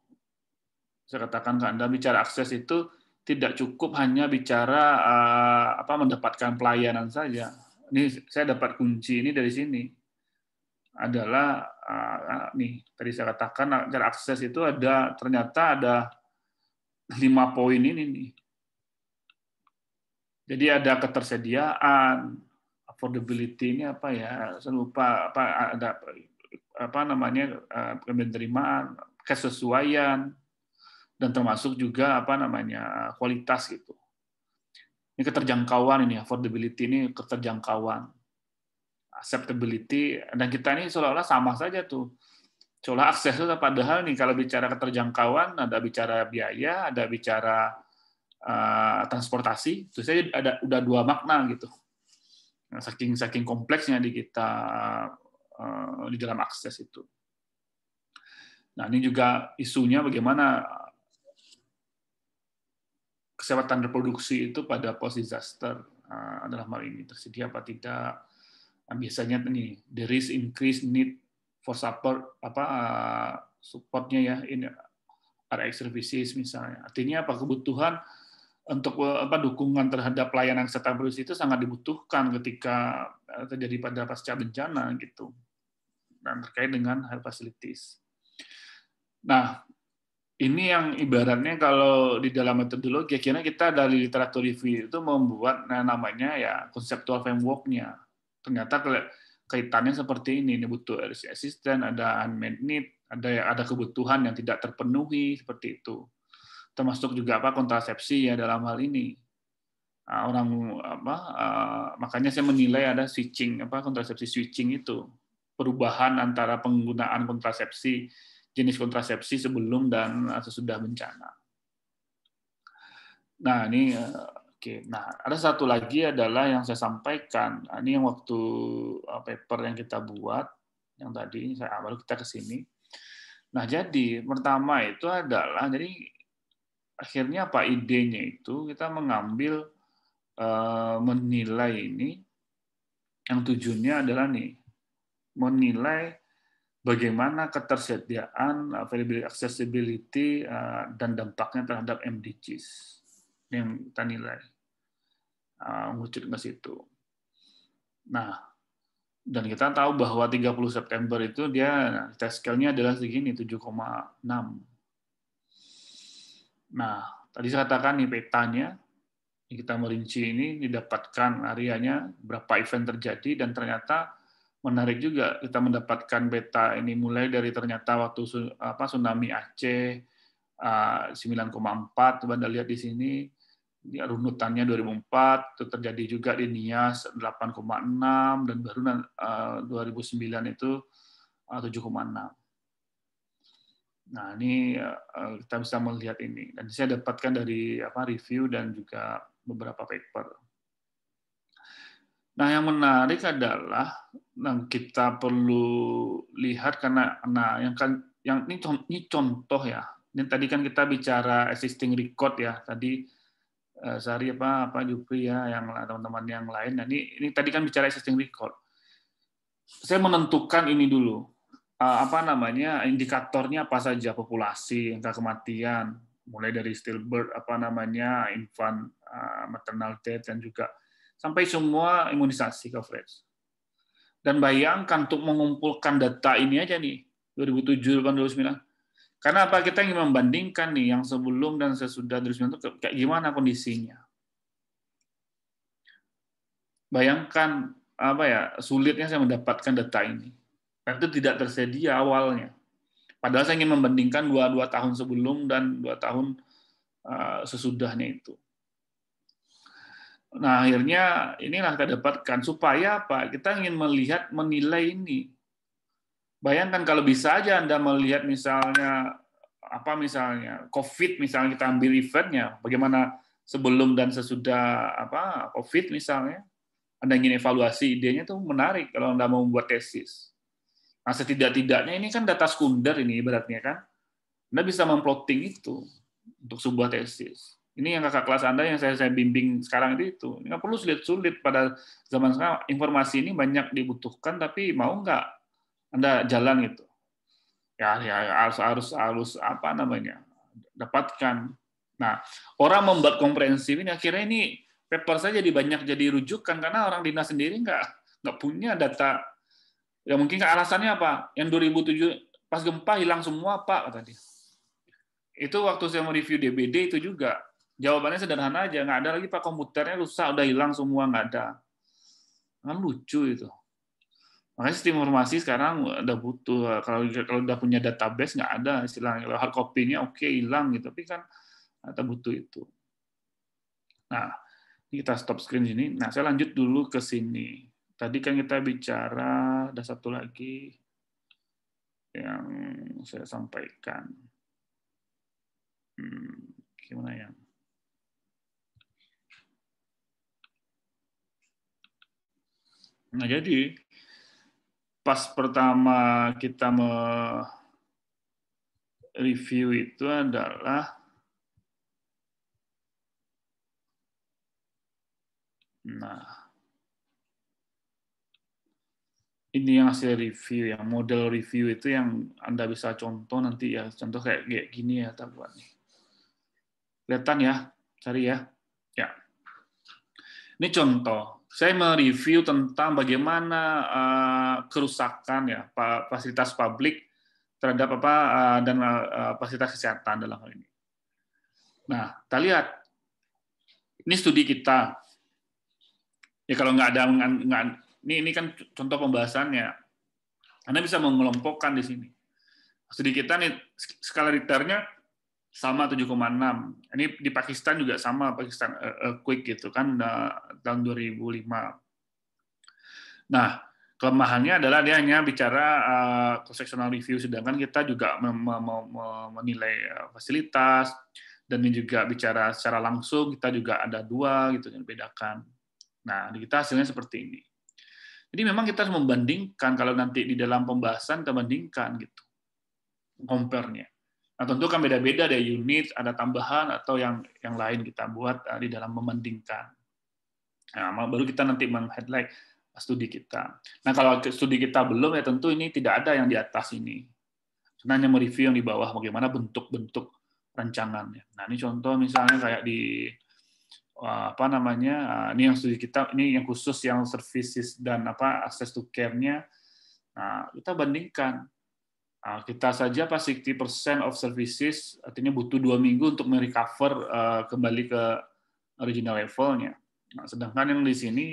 saya katakan ke Anda, bicara akses itu tidak cukup hanya bicara uh, apa mendapatkan pelayanan saja. Ini saya dapat kunci ini dari sini adalah uh, nih tadi saya katakan cara akses itu ada ternyata ada lima poin ini nih. Jadi ada ketersediaan, affordability ini apa ya? Saya lupa apa ada apa namanya uh, penerimaan, kesesuaian, dan termasuk juga apa namanya kualitas gitu. Ini keterjangkauan ini, affordability ini keterjangkauan, acceptability, dan kita ini seolah-olah sama saja tuh. Seolah akses itu padahal nih kalau bicara keterjangkauan ada bicara biaya, ada bicara uh, transportasi, itu saja ada udah dua makna gitu. Nah, saking saking kompleksnya di kita uh, di dalam akses itu. Nah, ini juga isunya bagaimana kesehatan reproduksi itu pada post disaster adalah hal ini tersedia apa tidak. Nah, biasanya ini the risk increase need for support apa supportnya ya in R X services misalnya. Artinya apa kebutuhan untuk apa dukungan terhadap pelayanan kesehatan reproduksi itu sangat dibutuhkan ketika terjadi pada pasca bencana gitu. Dan terkait dengan health facilities. Nah, ini yang ibaratnya kalau di dalam metodologi, akhirnya kita dari literatur review itu membuat nah, namanya ya konseptual framework-nya. Ternyata kaitannya seperti ini, ini butuh risk assistance, ada unmet need, ada ada kebutuhan yang tidak terpenuhi seperti itu. Termasuk juga apa kontrasepsi ya dalam hal ini. Orang apa makanya saya menilai ada switching apa kontrasepsi switching itu perubahan antara penggunaan kontrasepsi jenis kontrasepsi sebelum dan sesudah bencana. Nah ini, oke. Okay. Nah ada satu lagi adalah yang saya sampaikan. Ini yang waktu paper yang kita buat, yang tadi saya baru kita kesini. Nah jadi pertama itu adalah jadi akhirnya apa idenya itu kita mengambil menilai ini yang tujuannya adalah nih menilai bagaimana ketersediaan, accessibility, dan dampaknya terhadap M D Gs yang kita nilai. Mengucut ke situ. Nah, dan kita tahu bahwa tiga puluh September itu dia test scale-nya adalah segini, tujuh koma enam. Nah, tadi saya katakan nih petanya, kita merinci ini, didapatkan areanya, berapa event terjadi, dan ternyata menarik juga kita mendapatkan beta ini mulai dari ternyata waktu apa tsunami Aceh sembilan koma empat coba Anda lihat di sini runutannya dua ribu empat itu terjadi juga di Nias delapan koma enam dan baru dua ribu sembilan itu tujuh koma enam. Nah, ini kita bisa melihat ini dan saya dapatkan dari apa review dan juga beberapa paper. Nah, yang menarik adalah yang kita perlu lihat karena nah yang kan yang ini, ini contoh ya. Ini tadi kan kita bicara existing record ya. Tadi eh, Sari apa apa Jupri ya yang teman-teman yang lain. Nah, ini ini tadi kan bicara existing record. Saya menentukan ini dulu. Eh, apa namanya? Indikatornya apa saja populasi, angka kematian, mulai dari stillbirth apa namanya? Infant eh, maternal death dan juga sampai semua imunisasi coverage. Dan bayangkan untuk mengumpulkan data ini aja nih, dua ribu tujuh, dua ribu delapan, dua ribu sembilan. Karena apa kita ingin membandingkan nih yang sebelum dan sesudah dua ribu sembilan itu kayak gimana kondisinya. Bayangkan apa ya, sulitnya saya mendapatkan data ini. Karena itu tidak tersedia awalnya. Padahal saya ingin membandingkan dua-dua tahun sebelum dan dua tahun uh, sesudahnya itu. Nah, akhirnya inilah kita dapatkan. Supaya apa? Kita ingin melihat, menilai ini. Bayangkan kalau bisa aja Anda melihat misalnya, apa misalnya, COVID misalnya kita ambil eventnya, bagaimana sebelum dan sesudah apa COVID misalnya, Anda ingin evaluasi idenya itu menarik kalau Anda mau membuat tesis. Nah, setidak-tidaknya ini kan data sekunder ini ibaratnya kan. Anda bisa memplotting itu untuk sebuah tesis. Ini yang kakak kelas Anda yang saya, saya bimbing sekarang itu itu. Nggak perlu sulit-sulit pada zaman sekarang. Informasi ini banyak dibutuhkan, tapi mau nggak Anda jalan gitu. Ya, ya harus, harus, harus apa namanya, dapatkan. Nah, orang membuat komprehensif ini, akhirnya ini paper saja jadi banyak jadi rujukan, karena orang dinas sendiri nggak, nggak punya data. Ya mungkin alasannya apa? Yang dua ribu tujuh pas gempa hilang semua, Pak, kata dia. Itu waktu saya mereview D B D itu juga. Jawabannya sederhana aja, nggak ada lagi, Pak, komputernya rusak, udah hilang semua, nggak ada. Kan lucu itu. Makanya sistem informasi sekarang udah butuh. Kalau, kalau udah punya database, nggak ada istilahnya. Hard copy-nya oke, okay, hilang gitu. Tapi kan kita butuh itu. Nah, ini kita stop screen sini. Nah, saya lanjut dulu ke sini. Tadi kan kita bicara, ada satu lagi yang saya sampaikan. Hmm, gimana ya? Nah, jadi pas pertama kita mereview itu adalah, nah, ini yang hasil review, yang model review itu yang Anda bisa contoh nanti ya, contoh kayak, kayak gini ya, tak buat nih. Kelihatan ya, cari ya. Ya. Ini contoh. Saya mereview tentang bagaimana uh, kerusakan ya fasilitas publik terhadap apa uh, dan uh, fasilitas kesehatan dalam hal ini. Nah, kita lihat. Ini studi kita. Ya kalau nggak ada nggak Ini, ini kan contoh pembahasannya. Anda bisa mengelompokkan di sini. Studi kita nih, skala Richternya sama tujuh koma enam. Ini di Pakistan juga sama, Pakistan earthquake gitu kan, tahun dua ribu lima. Nah, kelemahannya adalah dia hanya bicara uh, cross-sectional review, sedangkan kita juga menilai fasilitas, dan ini juga bicara secara langsung, kita juga ada dua gitu yang bedakan. Nah, kita hasilnya seperti ini. Jadi memang kita harus membandingkan, kalau nanti di dalam pembahasan kita bandingkan gitu, compare-nya. Nah tentu kan beda-beda, ada unit, ada tambahan atau yang yang lain kita buat di dalam membandingkan. Nah baru kita nanti meng-highlight studi kita. Nah kalau studi kita belum ya tentu ini tidak ada yang di atas ini. Hanya mereview yang di bawah bagaimana bentuk-bentuk rancangannya. Nah ini contoh misalnya kayak di apa namanya, ini yang studi kita, ini yang khusus yang services dan apa access to care-nya. Nah, kita bandingkan. Nah, kita saja pas enam puluh persen of services, artinya butuh dua minggu untuk merecover uh, kembali ke original levelnya. Nah, sedangkan yang di sini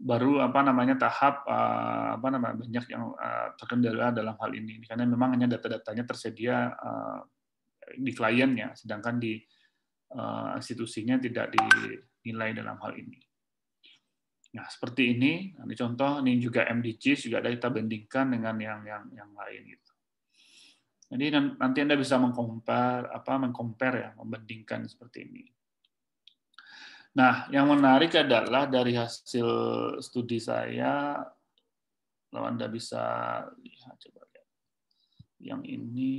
baru apa namanya tahap uh, apa namanya banyak yang uh, terkendala dalam hal ini, karena memang hanya data-datanya tersedia uh, di kliennya, sedangkan di Uh, institusinya tidak dinilai dalam hal ini. Nah, seperti ini, ini contoh, ini juga M D Gs juga ada, kita bandingkan dengan yang yang yang lain gitu. Jadi nanti Anda bisa mengkompar apa mengkompar ya, membandingkan seperti ini. Nah, yang menarik adalah dari hasil studi saya, kalau Anda bisa lihat, coba lihat. Yang ini.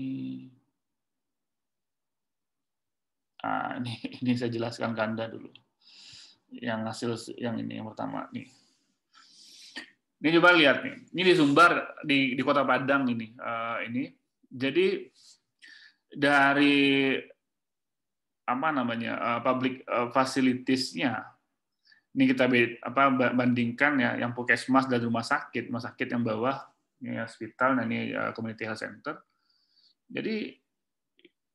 Nah, ini, ini saya jelaskan ke Anda dulu. Yang hasil yang ini yang pertama nih. Ini coba lihat nih. Ini di Sumbar di di Kota Padang ini. Uh, ini. Jadi dari apa namanya? Uh, public uh, facilities-nya. Ini kita apa bandingkan ya yang Puskesmas dan rumah sakit, rumah sakit yang bawah, ini hospital, nah ini uh, community health center. Jadi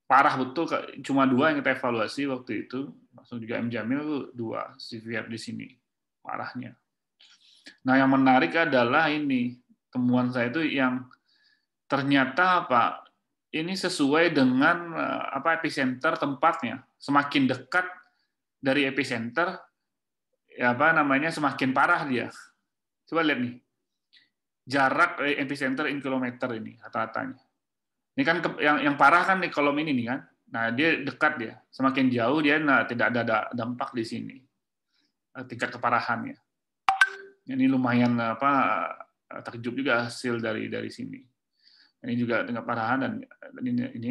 parah betul, cuma dua yang kita evaluasi waktu itu, langsung juga M Jamil dua C V R di sini parahnya. Nah yang menarik adalah ini temuan saya itu yang ternyata apa ini sesuai dengan apa epicenter tempatnya. Semakin dekat dari epicenter, ya apa namanya, semakin parah dia. Coba lihat nih, jarak epicenter in kilometer ini rata-ratanya. Ini kan yang yang parah kan di kolom ini nih kan. Nah, dia dekat dia. Semakin jauh dia nah tidak ada dampak di sini. Tingkat keparahannya. Ini lumayan apa takjub juga hasil dari dari sini. Ini juga tingkat parahan dan ini ini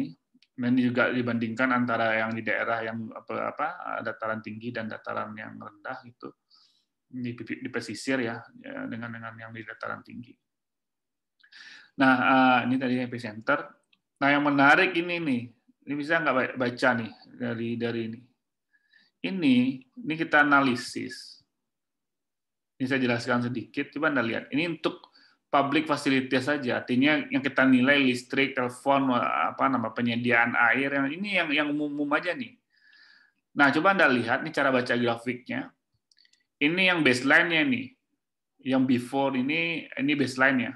ini juga dibandingkan antara yang di daerah yang apa, apa dataran tinggi dan dataran yang rendah gitu. Di, di pesisir ya dengan dengan yang di dataran tinggi. Nah ini tadi epicenter. Nah yang menarik ini nih, ini bisa nggak baca nih dari dari ini. Ini ini kita analisis. Ini saya jelaskan sedikit. Coba Anda lihat. Ini untuk public facilities saja. Artinya yang kita nilai listrik, telepon, apa nama penyediaan air. Yang ini yang yang umum-umum aja nih. Nah coba Anda lihat nih cara baca grafiknya. Ini yang baseline-nya nih, yang before ini ini baseline-nya.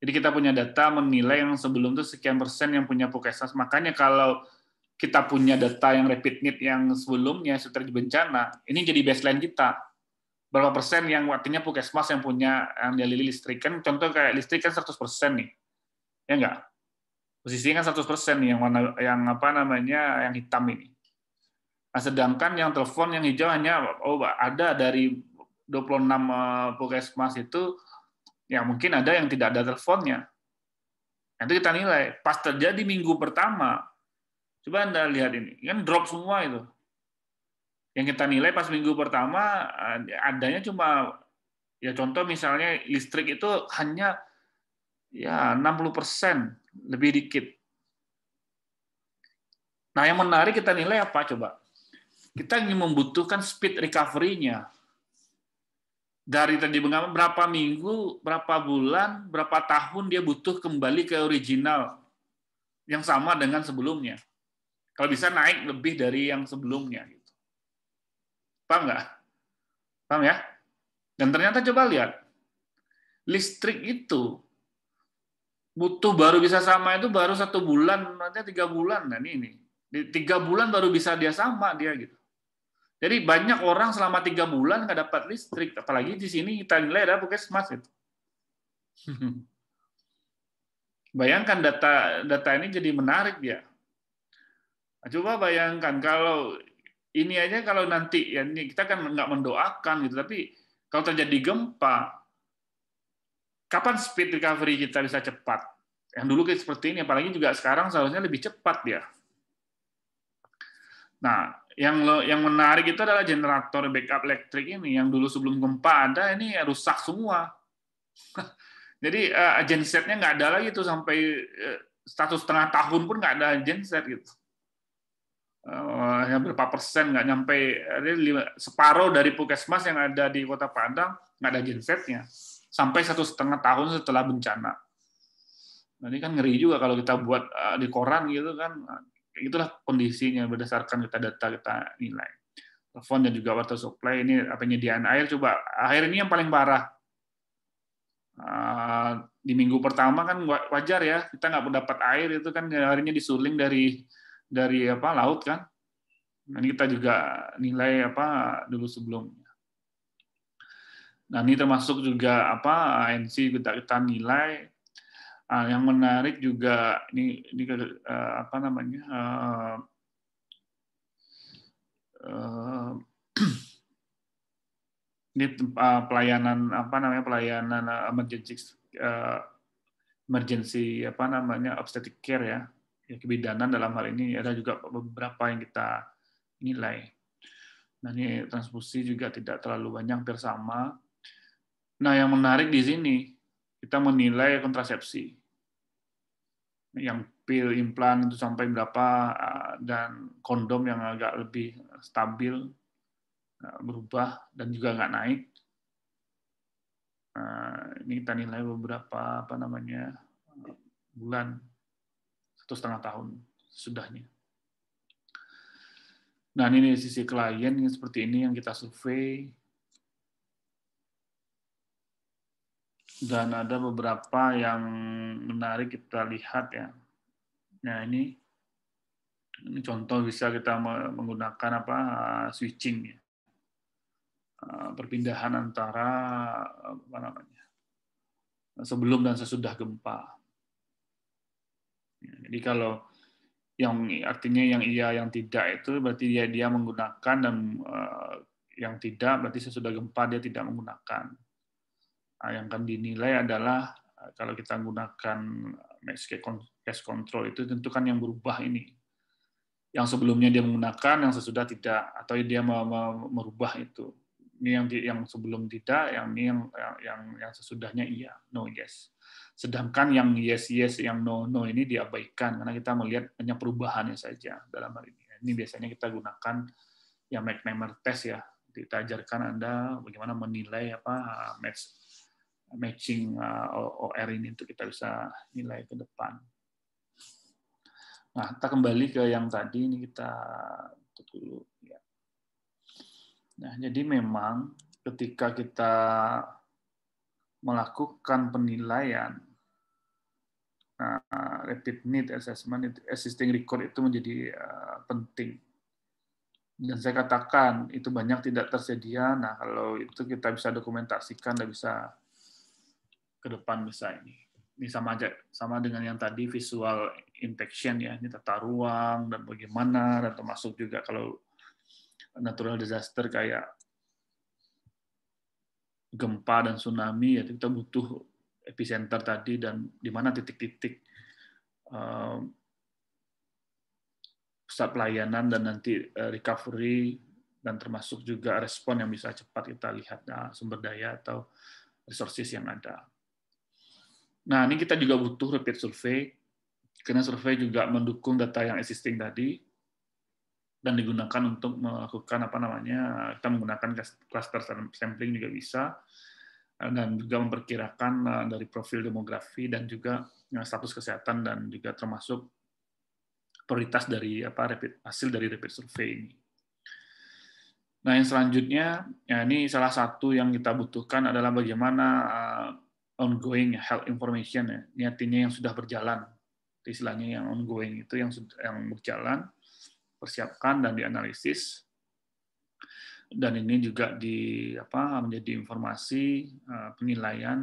Jadi kita punya data menilai yang sebelum itu sekian persen yang punya puskesmas. Makanya kalau kita punya data yang rapid need yang sebelumnya strategi bencana, ini jadi baseline kita. Berapa persen yang artinya puskesmas yang punya yang dialiri listrik kan? Contoh kayak listrik kan seratus persen nih, ya enggak? Posisinya kan seratus persen nih yang warna yang apa namanya yang hitam ini. Nah, sedangkan yang telepon yang hijau hanya oh ada dari dua puluh enam puskesmas itu ya mungkin ada yang tidak ada teleponnya. Itu kita nilai pas terjadi minggu pertama. Coba Anda lihat ini, kan drop semua itu. Yang kita nilai pas minggu pertama adanya cuma ya contoh misalnya listrik itu hanya ya enam puluh persen lebih dikit. Nah, yang menarik kita nilai apa coba? Kita ingin membutuhkan speed recovery-nya. Dari tadi berapa minggu, berapa bulan, berapa tahun dia butuh kembali ke original yang sama dengan sebelumnya. Kalau bisa naik lebih dari yang sebelumnya. Paham nggak? Paham ya? Dan ternyata coba lihat, listrik itu butuh baru bisa sama itu baru satu bulan, nanti tiga bulan. Nah, ini nih. Di tiga bulan baru bisa dia sama dia gitu. Jadi banyak orang selama tiga bulan nggak dapat listrik, apalagi di sini kita nilai ada puskesmas itu. Bayangkan data data ini jadi menarik dia. Nah, coba bayangkan kalau ini aja kalau nanti ya ini kita kan nggak mendoakan gitu, tapi kalau terjadi gempa, kapan speed recovery kita bisa cepat? Yang dulu kayak seperti ini, apalagi juga sekarang seharusnya lebih cepat dia. Nah, yang yang menarik itu adalah generator backup elektrik ini yang dulu sebelum gempa ada ini rusak semua. Jadi uh, gensetnya nggak ada lagi tuh sampai status setengah tahun pun nggak ada genset gitu. Uh, yang berapa persen nggak nyampe separuh dari puskesmas yang ada di Kota Padang nggak ada gensetnya sampai satu setengah tahun setelah bencana. Nah, ini kan ngeri juga kalau kita buat uh, di koran gitu kan. Itulah kondisinya berdasarkan kita data kita nilai. Telepon dan juga water supply ini penyediaan air coba air ini yang paling parah. Di minggu pertama kan wajar ya kita nggak mendapat air itu kan airnya disuling dari dari apa laut kan. Ini kita juga nilai apa dulu sebelumnya. Nah ini termasuk juga apa A N C kita kita nilai. Ah, yang menarik juga ini, ini uh, apa namanya uh, uh, ini uh, pelayanan apa namanya pelayanan uh, emergency uh, emergency apa namanya obstetric care ya, ya kebidanan dalam hal ini ada juga beberapa yang kita nilai. Nah ini transfusi juga tidak terlalu banyak bersama. Nah yang menarik di sini kita menilai kontrasepsi. Yang pil implan itu sampai berapa dan kondom yang agak lebih stabil berubah dan juga nggak naik. Ini kita nilai beberapa apa namanya bulan satu setengah tahun sudahnya. Nah ini dari sisi klien yang seperti ini yang kita survei. Dan ada beberapa yang menarik kita lihat ya. Nah ini, ini contoh bisa kita menggunakan apa switching ya, perpindahan antara apa namanya sebelum dan sesudah gempa. Jadi kalau yang artinya yang iya yang tidak itu berarti dia dia menggunakan, dan yang tidak berarti sesudah gempa dia tidak menggunakan. Yang akan dinilai adalah kalau kita gunakan case control itu tentu kan yang berubah ini. Yang sebelumnya dia menggunakan, yang sesudah tidak, atau dia merubah itu. Ini yang yang sebelum tidak, yang ini yang yang yang sesudahnya iya, no, yes. Sedangkan yang yes yes, yang no no ini diabaikan karena kita melihat hanya perubahannya saja dalam hal ini. Ini biasanya kita gunakan ya McNamara test ya. Kita ajarkan Anda bagaimana menilai apa match matching O R ini untuk kita bisa nilai ke depan. Nah, kita kembali ke yang tadi, ini kita tutup dulu. Nah, jadi memang ketika kita melakukan penilaian, nah, Rapid Need Assessment, existing record itu menjadi uh, penting. Dan saya katakan itu banyak tidak tersedia. Nah, kalau itu kita bisa dokumentasikan, dan bisa ke depan bisa ini. Ini sama aja, sama dengan yang tadi visual inspection ya, ini tata ruang dan bagaimana, dan termasuk juga kalau natural disaster kayak gempa dan tsunami ya, kita butuh epicenter tadi dan di mana titik-titik um, pusat pelayanan dan nanti recovery, dan termasuk juga respon yang bisa cepat kita lihat, nah, sumber daya atau resources yang ada. Nah, ini kita juga butuh repeat survei, karena survei juga mendukung data yang existing tadi, dan digunakan untuk melakukan apa namanya, kita menggunakan cluster sampling juga bisa, dan juga memperkirakan dari profil demografi dan juga status kesehatan, dan juga termasuk prioritas dari apa rapid, hasil dari rapid survei ini. Nah, yang selanjutnya, ya ini salah satu yang kita butuhkan adalah bagaimana uh, ongoing health information ya. Ini artinya yang sudah berjalan, istilahnya yang ongoing itu yang sudah, yang berjalan, persiapkan dan dianalisis. Dan ini juga di apa menjadi informasi uh, penilaian.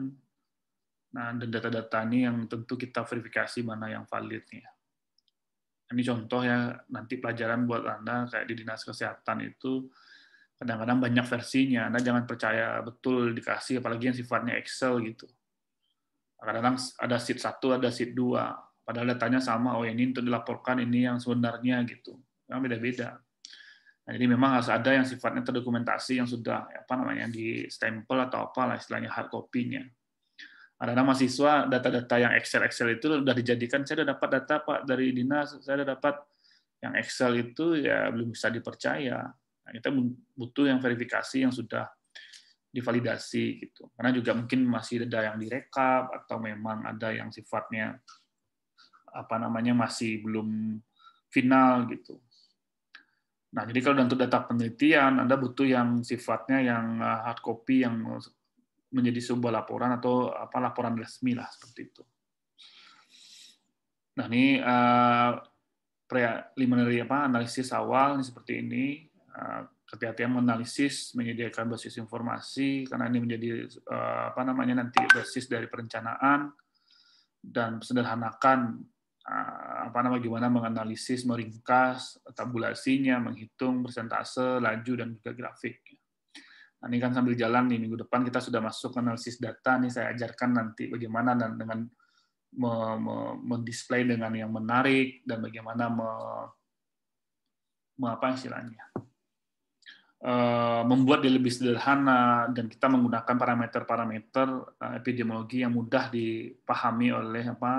Nah, dan data-data ini yang tentu kita verifikasi mana yang validnya. Ini contoh ya, nanti pelajaran buat Anda, kayak di Dinas Kesehatan itu kadang-kadang banyak versinya. Anda jangan percaya betul dikasih, apalagi yang sifatnya Excel gitu. Kadang-kadang ada sheet satu, ada sheet dua. Padahal datanya sama, oh ini untuk dilaporkan, ini yang sebenarnya gitu. Yang beda-beda. Nah, jadi memang harus ada yang sifatnya terdokumentasi, yang sudah apa namanya di stempel atau apalah istilahnya hard copy-nya. Ada mahasiswa data-data yang Excel-Excel itu sudah dijadikan, saya sudah dapat data Pak dari dinas, saya sudah dapat yang Excel itu ya belum bisa dipercaya. Nah, kita butuh yang verifikasi yang sudah divalidasi gitu. Karena juga mungkin masih ada yang direkap, atau memang ada yang sifatnya apa namanya masih belum final gitu. Nah, jadi kalau untuk data penelitian, Anda butuh yang sifatnya yang hard copy, yang menjadi sebuah laporan atau apa laporan resmi lah seperti itu. Nah, ini uh, preliminary apa analisis awal ini seperti ini. Uh, Hati-hati menganalisis, menyediakan basis informasi karena ini menjadi uh, apa namanya nanti basis dari perencanaan, dan sederhanakan uh, apa namanya gimana menganalisis, meringkas tabulasinya, menghitung persentase, laju dan juga grafik. Nah, ini kan sambil jalan nih, minggu depan kita sudah masuk analisis data nih, saya ajarkan nanti bagaimana dan dengan mendisplay dengan yang menarik, dan bagaimana me, me apa istilahnya uh, membuat dia lebih sederhana, dan kita menggunakan parameter-parameter epidemiologi yang mudah dipahami oleh apa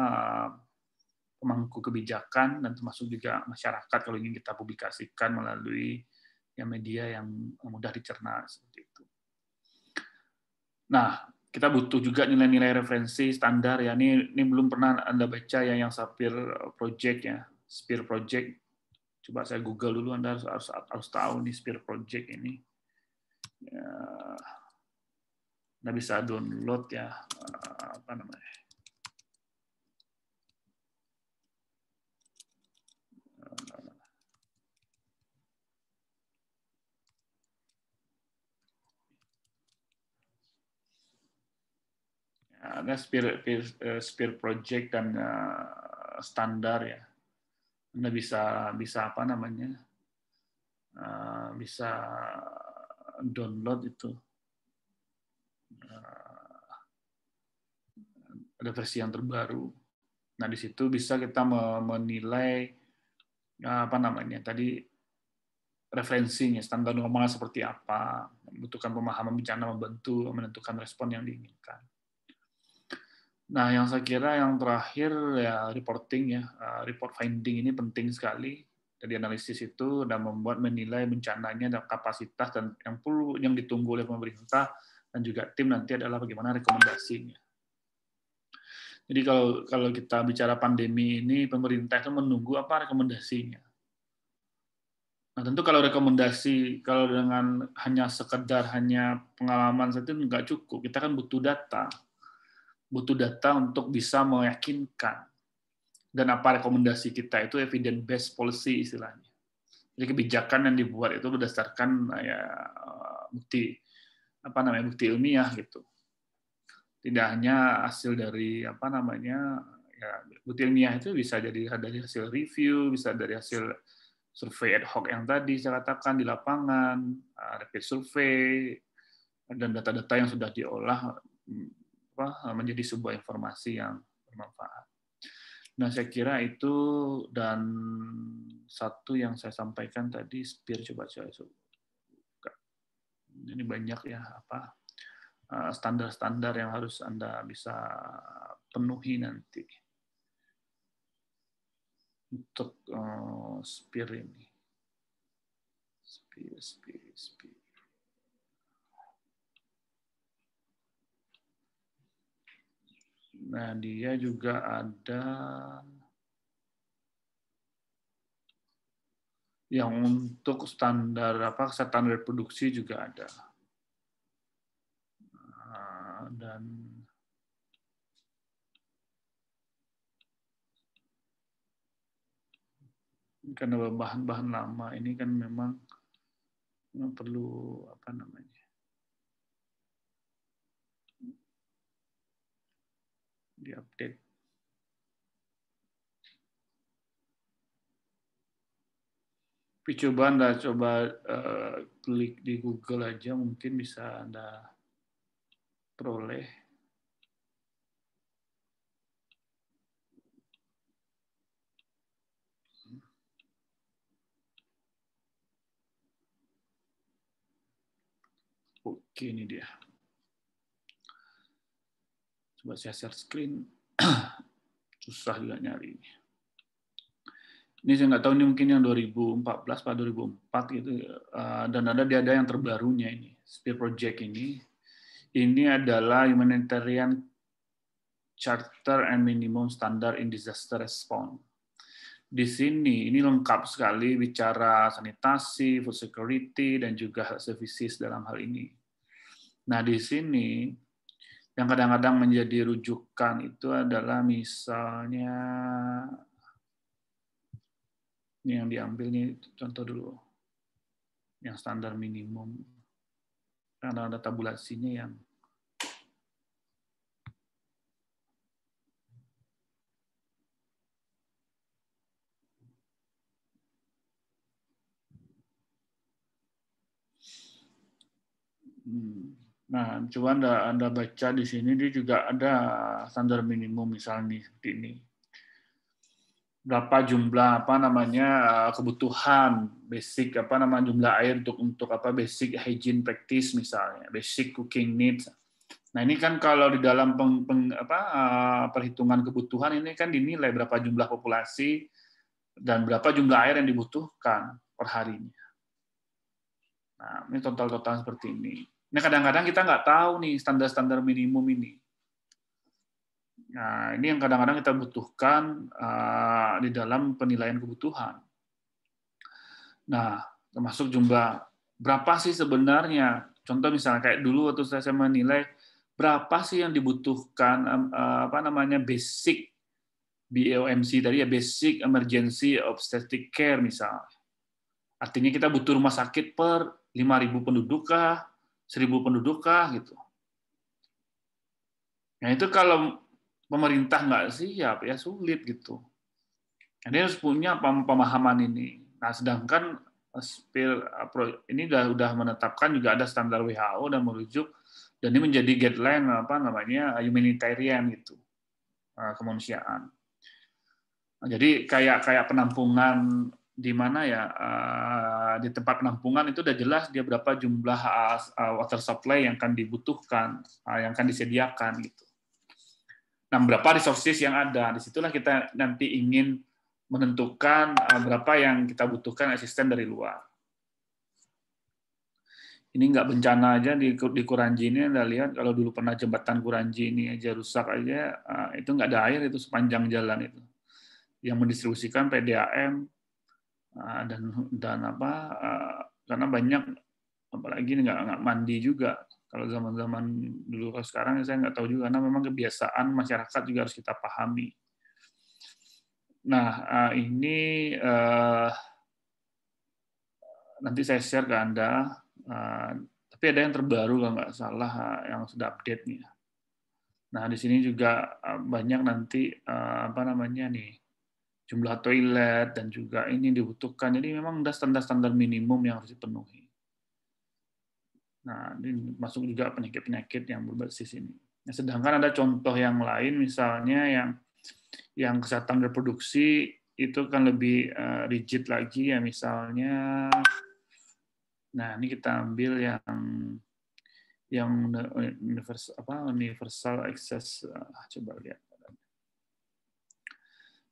pemangku kebijakan, dan termasuk juga masyarakat kalau ingin kita publikasikan melalui yang media yang mudah dicerna seperti itu. Nah, kita butuh juga nilai-nilai referensi standar ya. Ini, ini belum pernah Anda baca ya, yang Sphere Project ya, Sphere Project. Coba saya Google dulu, Anda harus harus, harus tahu nih Sphere Project ini. Ya, Anda bisa download ya, apa namanya, ada Sphere, Sphere Project dan uh, standar ya. Anda bisa bisa apa namanya, uh, bisa download itu, uh, ada versi yang terbaru. Nah di situ bisa kita menilai uh, apa namanya tadi referensinya, standar normal seperti apa, membutuhkan pemahaman bencana membantu menentukan respon yang diinginkan. Nah, yang saya kira yang terakhir ya reporting ya, report finding ini penting sekali. Jadi analisis itu dan membuat menilai bencananya dan kapasitas dan yang perlu yang ditunggu oleh pemerintah dan juga tim nanti adalah bagaimana rekomendasinya. Jadi kalau kalau kita bicara pandemi ini, pemerintah itu menunggu apa rekomendasinya. Nah, tentu kalau rekomendasi kalau dengan hanya sekedar hanya pengalaman saja nggak cukup. Kita kan butuh data. butuh data untuk bisa meyakinkan dan apa rekomendasi kita itu evidence based policy istilahnya. Jadi kebijakan yang dibuat itu berdasarkan ya bukti apa namanya bukti ilmiah gitu. Tidak hanya hasil dari apa namanya ya, bukti ilmiah itu bisa jadi dari hasil review, bisa dari hasil survei ad hoc yang tadi saya katakan di lapangan, rapid survei dan data-data yang sudah diolah menjadi sebuah informasi yang bermanfaat. Nah, saya kira itu dan satu yang saya sampaikan tadi, Sphere coba saya buka. Ini banyak ya apa standar-standar yang harus Anda bisa penuhi nanti untuk uh, Sphere ini. Sphere, Sphere, Sphere. Nah, dia juga ada yang untuk standar apa kesehatan reproduksi juga ada. Dan karena bahan-bahan lama ini kan memang perlu apa namanya? Di-update. Tapi coba Anda coba uh, klik di Google aja, mungkin bisa Anda peroleh. Oke, ini dia. Coba saya share screen, susah juga nyari ini. Ini saya nggak tahu, ini mungkin yang dua ribu empat belas pada dua ribu empat gitu, dan ada dia ada yang terbarunya ini, Sphere Project ini. Ini adalah Humanitarian Charter and Minimum Standard in Disaster Response. Di sini ini lengkap sekali bicara sanitasi, food security, dan juga services dalam hal ini. Nah di sini yang kadang-kadang menjadi rujukan itu adalah misalnya ini yang diambil nih contoh dulu yang standar minimum karena ada tabulasinya yang hmm. Nah, coba anda, anda baca di sini, dia juga ada standar minimum misalnya seperti ini. Berapa jumlah apa namanya kebutuhan basic apa nama jumlah air untuk untuk apa basic hygiene practice misalnya, basic cooking needs. Nah, ini kan kalau di dalam peng, peng, apa, perhitungan kebutuhan ini kan dinilai berapa jumlah populasi dan berapa jumlah air yang dibutuhkan perharinya. Nah, ini total-total seperti ini. Nah, kadang-kadang kita nggak tahu nih standar-standar minimum ini. Nah, ini yang kadang-kadang kita butuhkan uh, di dalam penilaian kebutuhan. Nah, termasuk jumlah berapa sih sebenarnya? Contoh misalnya kayak dulu waktu saya menilai berapa sih yang dibutuhkan, apa namanya, basic B E O M C tadi ya, basic emergency obstetric care misalnya. Artinya kita butuh rumah sakit per lima ribu penduduk kah, seribu penduduk kah gitu. Nah itu kalau pemerintah nggak siap ya sulit gitu. Jadi harus punya pemahaman ini. Nah sedangkan ini sudah menetapkan juga ada standar W H O dan merujuk, dan ini menjadi guideline apa namanya humanitarian gitu, kemanusiaan. Nah, jadi kayak kayak penampungan di mana ya, di tempat penampungan itu udah jelas dia berapa jumlah water supply yang akan dibutuhkan, yang akan disediakan gitu. Nah, berapa resources yang ada, disitulah kita nanti ingin menentukan berapa yang kita butuhkan asisten dari luar. Ini nggak bencana aja di, di Kuranji ini, Anda lihat kalau dulu pernah jembatan Kuranji ini aja rusak aja, itu nggak ada air itu sepanjang jalan itu. Yang mendistribusikan P D A M, dan dan apa karena banyak apalagi nggak nggak mandi juga kalau zaman-zaman dulu. Kalau sekarang saya nggak tahu juga karena memang kebiasaan masyarakat juga harus kita pahami. Nah ini nanti saya share ke Anda, tapi ada yang terbaru kalau nggak salah yang sudah update nih. Nah di sini juga banyak nanti apa namanya nih, jumlah toilet dan juga ini dibutuhkan. Jadi memang ada standar-standar minimum yang harus dipenuhi. Nah, ini masuk juga penyakit-penyakit yang berbasis ini. Nah, sedangkan ada contoh yang lain, misalnya yang yang kesehatan reproduksi itu kan lebih uh, rigid lagi ya, misalnya. Nah, ini kita ambil yang yang universal, apa, universal access. Ah, coba lihat.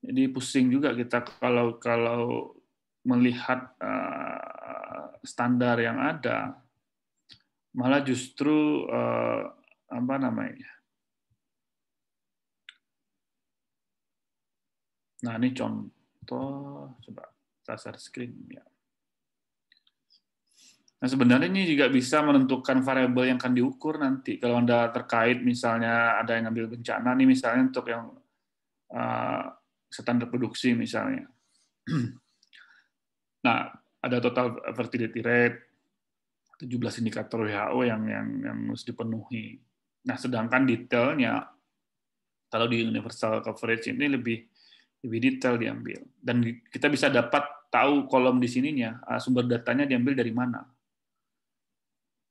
Jadi pusing juga kita kalau kalau melihat uh, standar yang ada, malah justru uh, apa namanya. Nah ini contoh, coba kita share screen ya. Nah sebenarnya ini juga bisa menentukan variabel yang akan diukur nanti. Kalau Anda terkait misalnya ada yang ngambil bencana nih misalnya untuk yang uh, standar reproduksi misalnya. Nah, ada total fertility rate, tujuh belas indikator W H O yang yang yang harus dipenuhi. Nah, sedangkan detailnya kalau di universal coverage ini lebih lebih detail diambil, dan kita bisa dapat tahu kolom di sininya sumber datanya diambil dari mana.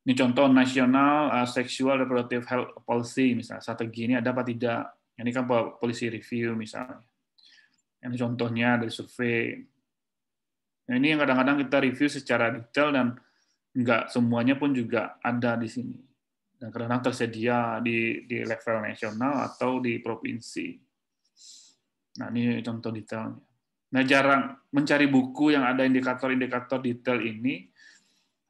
Ini contoh national sexual reproductive health policy misalnya, strategi ini ada apa tidak? Ini kan policy review misalnya. Ini contohnya dari survei. Nah, ini yang kadang-kadang kita review secara detail dan nggak semuanya pun juga ada di sini. Dan kadang-kadang tersedia di, di level nasional atau di provinsi. Nah, ini contoh detailnya. Nah, jarang mencari buku yang ada indikator-indikator detail ini,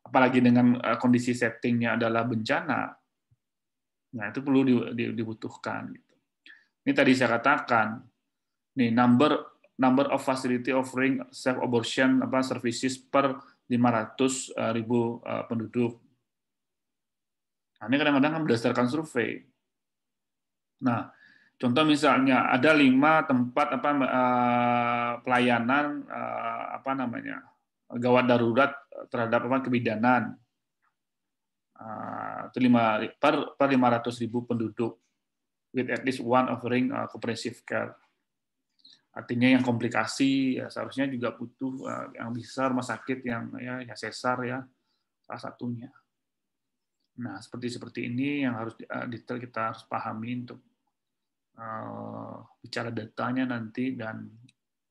apalagi dengan kondisi settingnya adalah bencana. Nah, itu perlu dibutuhkan. Ini tadi saya katakan, nih number number of facility offering safe abortion apa services per lima ratus ribu penduduk. Nah, ini kadang-kadang berdasarkan survei. Nah, contoh misalnya ada lima tempat apa pelayanan apa namanya gawat darurat terhadap apa kebidanan. Itu lima per per lima ratus ribu penduduk with at least one offering comprehensive care. Artinya yang komplikasi ya, seharusnya juga butuh uh, yang bisa rumah sakit yang ya, ya sesar ya salah satunya. Nah seperti seperti ini yang harus uh, detail kita harus pahami untuk uh, bicara datanya nanti dan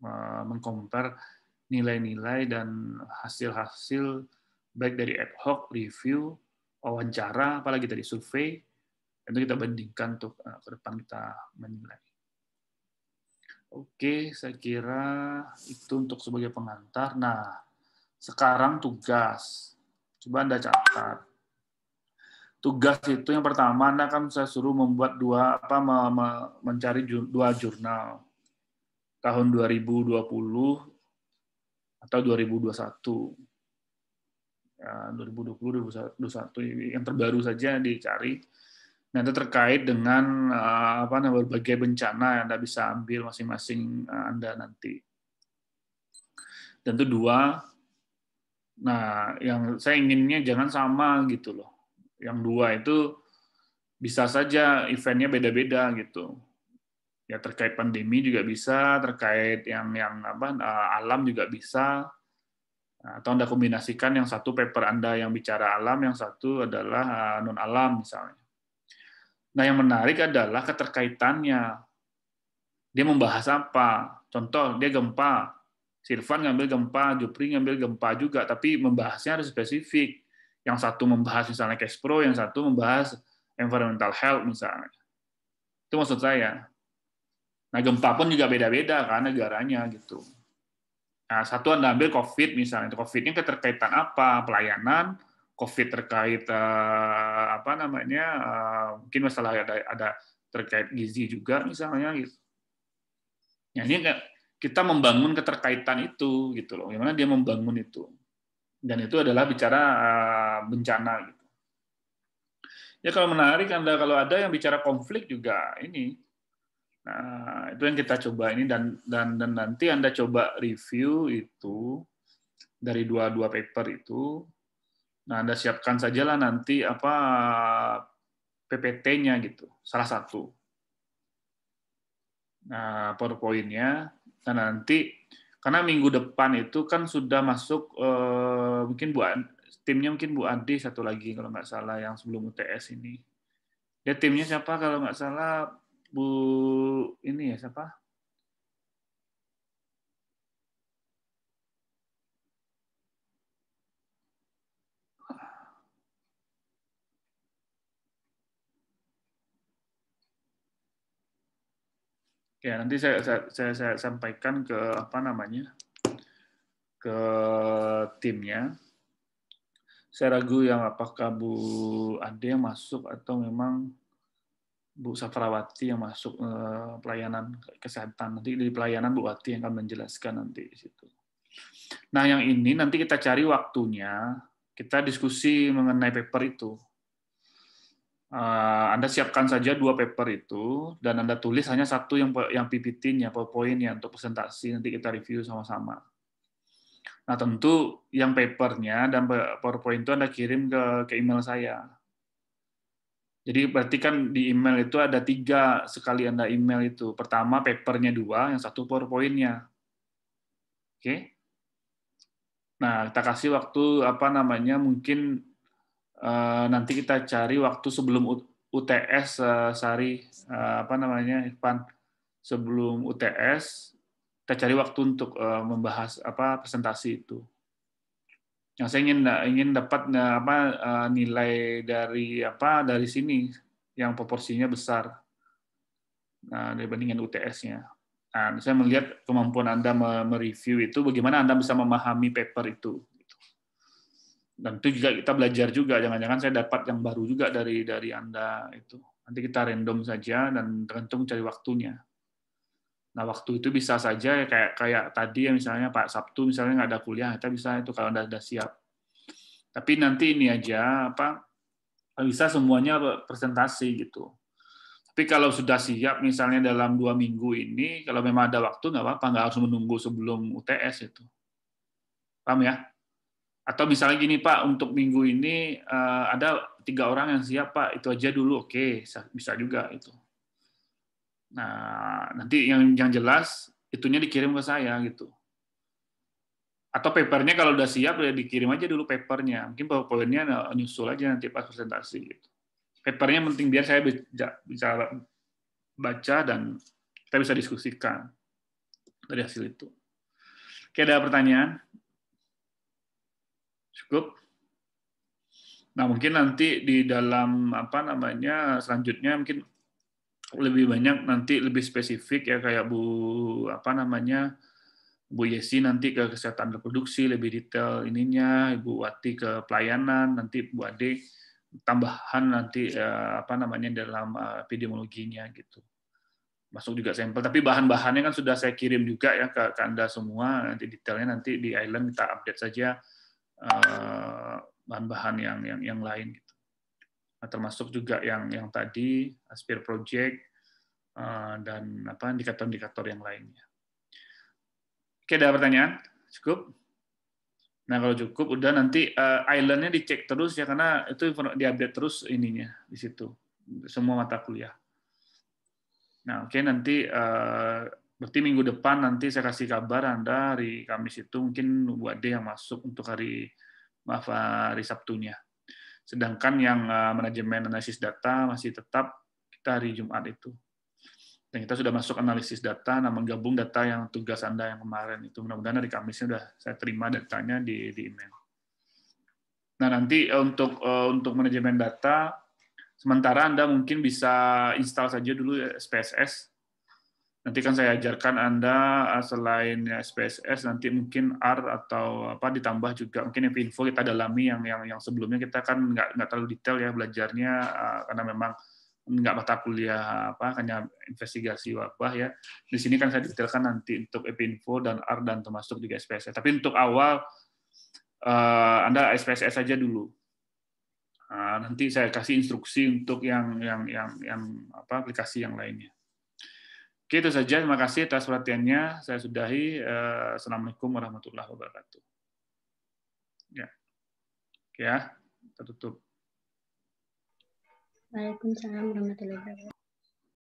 uh, mengcompare nilai-nilai dan hasil-hasil baik dari ad hoc, review, wawancara, apalagi dari survei, itu kita bandingkan untuk uh, ke depan kita menilai. Oke, saya kira itu untuk sebagai pengantar. Nah, sekarang tugas. Coba Anda catat. Tugas itu yang pertama, Anda kan saya suruh membuat dua apa mencari dua jurnal tahun dua ribu dua puluh atau dua ribu dua puluh satu. Ya, dua ribu dua puluh dua ribu dua puluh satu yang terbaru saja dicari. Nanti terkait dengan uh, apa namanya berbagai bencana yang Anda bisa ambil masing-masing uh, Anda nanti. Dan itu dua. Nah, yang saya inginnya jangan sama gitu loh. Yang dua itu bisa saja eventnya beda-beda gitu. Ya terkait pandemi juga bisa, terkait yang yang apa uh, alam juga bisa. Atau Anda kombinasikan yang satu paper Anda yang bicara alam, yang satu adalah uh, non alam misalnya. Nah, yang menarik adalah keterkaitannya. Dia membahas apa? Contoh, dia gempa. Sirvan ngambil gempa, Jupri ngambil gempa juga, tapi membahasnya harus spesifik. Yang satu membahas misalnya cash pro, yang satu membahas environmental health misalnya. Itu maksud saya. Nah, gempa pun juga beda-beda kan negaranya gitu. Nah, satu Anda ambil COVID misalnya. COVID-nya keterkaitan apa? Pelayanan, COVID terkait eh, apa namanya eh, mungkin masalah ada ada terkait gizi juga misalnya gitu. Ya, ini kita membangun keterkaitan itu gitu loh. Gimana dia membangun itu? Dan itu adalah bicara eh, bencana gitu. Ya kalau menarik Anda kalau ada yang bicara konflik juga ini. Nah, itu yang kita coba ini dan dan dan nanti Anda coba review itu dari dua-dua paper itu. Nah, Anda siapkan sajalah nanti apa P P T-nya gitu, salah satu. Nah, PowerPoint-nya, dan nanti karena minggu depan itu kan sudah masuk eh, mungkin Bu timnya mungkin Bu Adi satu lagi kalau nggak salah yang sebelum U T S ini. Dia timnya siapa kalau nggak salah Bu ini ya siapa? Ya, nanti saya, saya, saya, saya sampaikan ke apa namanya ke timnya. Saya ragu yang apakah Bu Ade yang masuk atau memang Bu Safrawati yang masuk eh, pelayanan kesehatan. Nanti di pelayanan Bu Ati yang akan menjelaskan nanti di situ. Nah, yang ini nanti kita cari waktunya, kita diskusi mengenai paper itu. Anda siapkan saja dua paper itu dan Anda tulis hanya satu yang yang P P T-nya, PowerPoint-nya untuk presentasi nanti kita review sama-sama. Nah, tentu yang papernya dan PowerPoint itu Anda kirim ke ke email saya. Jadi berarti kan di email itu ada tiga sekali Anda email itu. Pertama papernya dua, yang satu PowerPoint-nya. Oke. Nah, kita kasih waktu apa namanya mungkin nanti kita cari waktu sebelum U T S sehari apa namanya Irfan sebelum U T S kita cari waktu untuk membahas apa presentasi itu. Yang saya ingin ingin dapat apa nilai dari apa dari sini yang proporsinya besar nah, dibandingkan U T S-nya. Nah, saya melihat kemampuan Anda mereview itu bagaimana Anda bisa memahami paper itu. Dan itu juga kita belajar juga, jangan-jangan saya dapat yang baru juga dari dari Anda itu. Nanti kita random saja dan tergantung cari waktunya. Nah, waktu itu bisa saja kayak kayak tadi ya misalnya Pak Sabtu misalnya nggak ada kuliah, kita bisa itu kalau Anda sudah siap. Tapi nanti ini aja apa bisa semuanya presentasi gitu. Tapi kalau sudah siap misalnya dalam dua minggu ini, kalau memang ada waktu nggak apa-apa, nggak harus menunggu sebelum U T S itu. Paham ya? Atau misalnya gini Pak, untuk minggu ini uh, ada tiga orang yang siap Pak, itu aja dulu, oke, bisa juga itu. Nah, nanti yang yang jelas itunya dikirim ke saya gitu. Atau papernya kalau udah siap ya dikirim aja dulu papernya, mungkin PowerPoint-nya nyusul aja nanti pas presentasi gitu. Papernya penting biar saya bisa baca dan kita bisa diskusikan dari hasil itu. Oke, ada pertanyaan? Cukup. Nah, mungkin nanti di dalam apa namanya selanjutnya mungkin lebih banyak nanti lebih spesifik ya kayak Bu apa namanya Bu Yesi nanti ke kesehatan reproduksi lebih detail ininya, Ibu Wati ke pelayanan, nanti Bu Ade tambahan nanti apa namanya dalam epidemiologinya gitu. Masuk juga sampel, tapi bahan-bahannya kan sudah saya kirim juga ya ke, ke Anda semua, nanti detailnya nanti di island kita update saja bahan-bahan yang yang yang lain gitu. termasuk juga yang yang tadi Sphere Project dan apa indikator-indikator yang lainnya. Oke, ada pertanyaan? Cukup? Nah, kalau cukup udah nanti islandnya dicek terus ya, karena itu diupdate terus ininya di situ semua mata kuliah. Nah, oke, nanti berarti minggu depan nanti saya kasih kabar Anda hari Kamis itu mungkin Bu Ade yang masuk untuk hari maaf hari Sabtunya. Sedangkan yang manajemen analisis data masih tetap kita hari Jumat itu. Dan kita sudah masuk analisis data, nah menggabung data yang tugas Anda yang kemarin itu mudah-mudahan hari Kamisnya sudah saya terima datanya di, di email. Nah, nanti untuk untuk manajemen data sementara Anda mungkin bisa install saja dulu S P S S. Nanti kan saya ajarkan Anda selain S P S S nanti mungkin A R T atau apa ditambah juga mungkin EPINFO kita dalami yang yang yang sebelumnya kita kan nggak nggak terlalu detail ya belajarnya karena memang nggak mata kuliah apa hanya investigasi wabah ya. Di sini kan saya detailkan nanti untuk EPINFO dan A R T dan termasuk juga S P S S. Tapi untuk awal Anda S P S S saja dulu. Nanti saya kasih instruksi untuk yang yang yang yang apa aplikasi yang lainnya. Oke, itu saja. Terima kasih atas perhatiannya. Saya sudahi. Assalamualaikum warahmatullahi wabarakatuh. Ya, oke ya, kita tutup. Waalaikumsalam warahmatullahi wabarakatuh.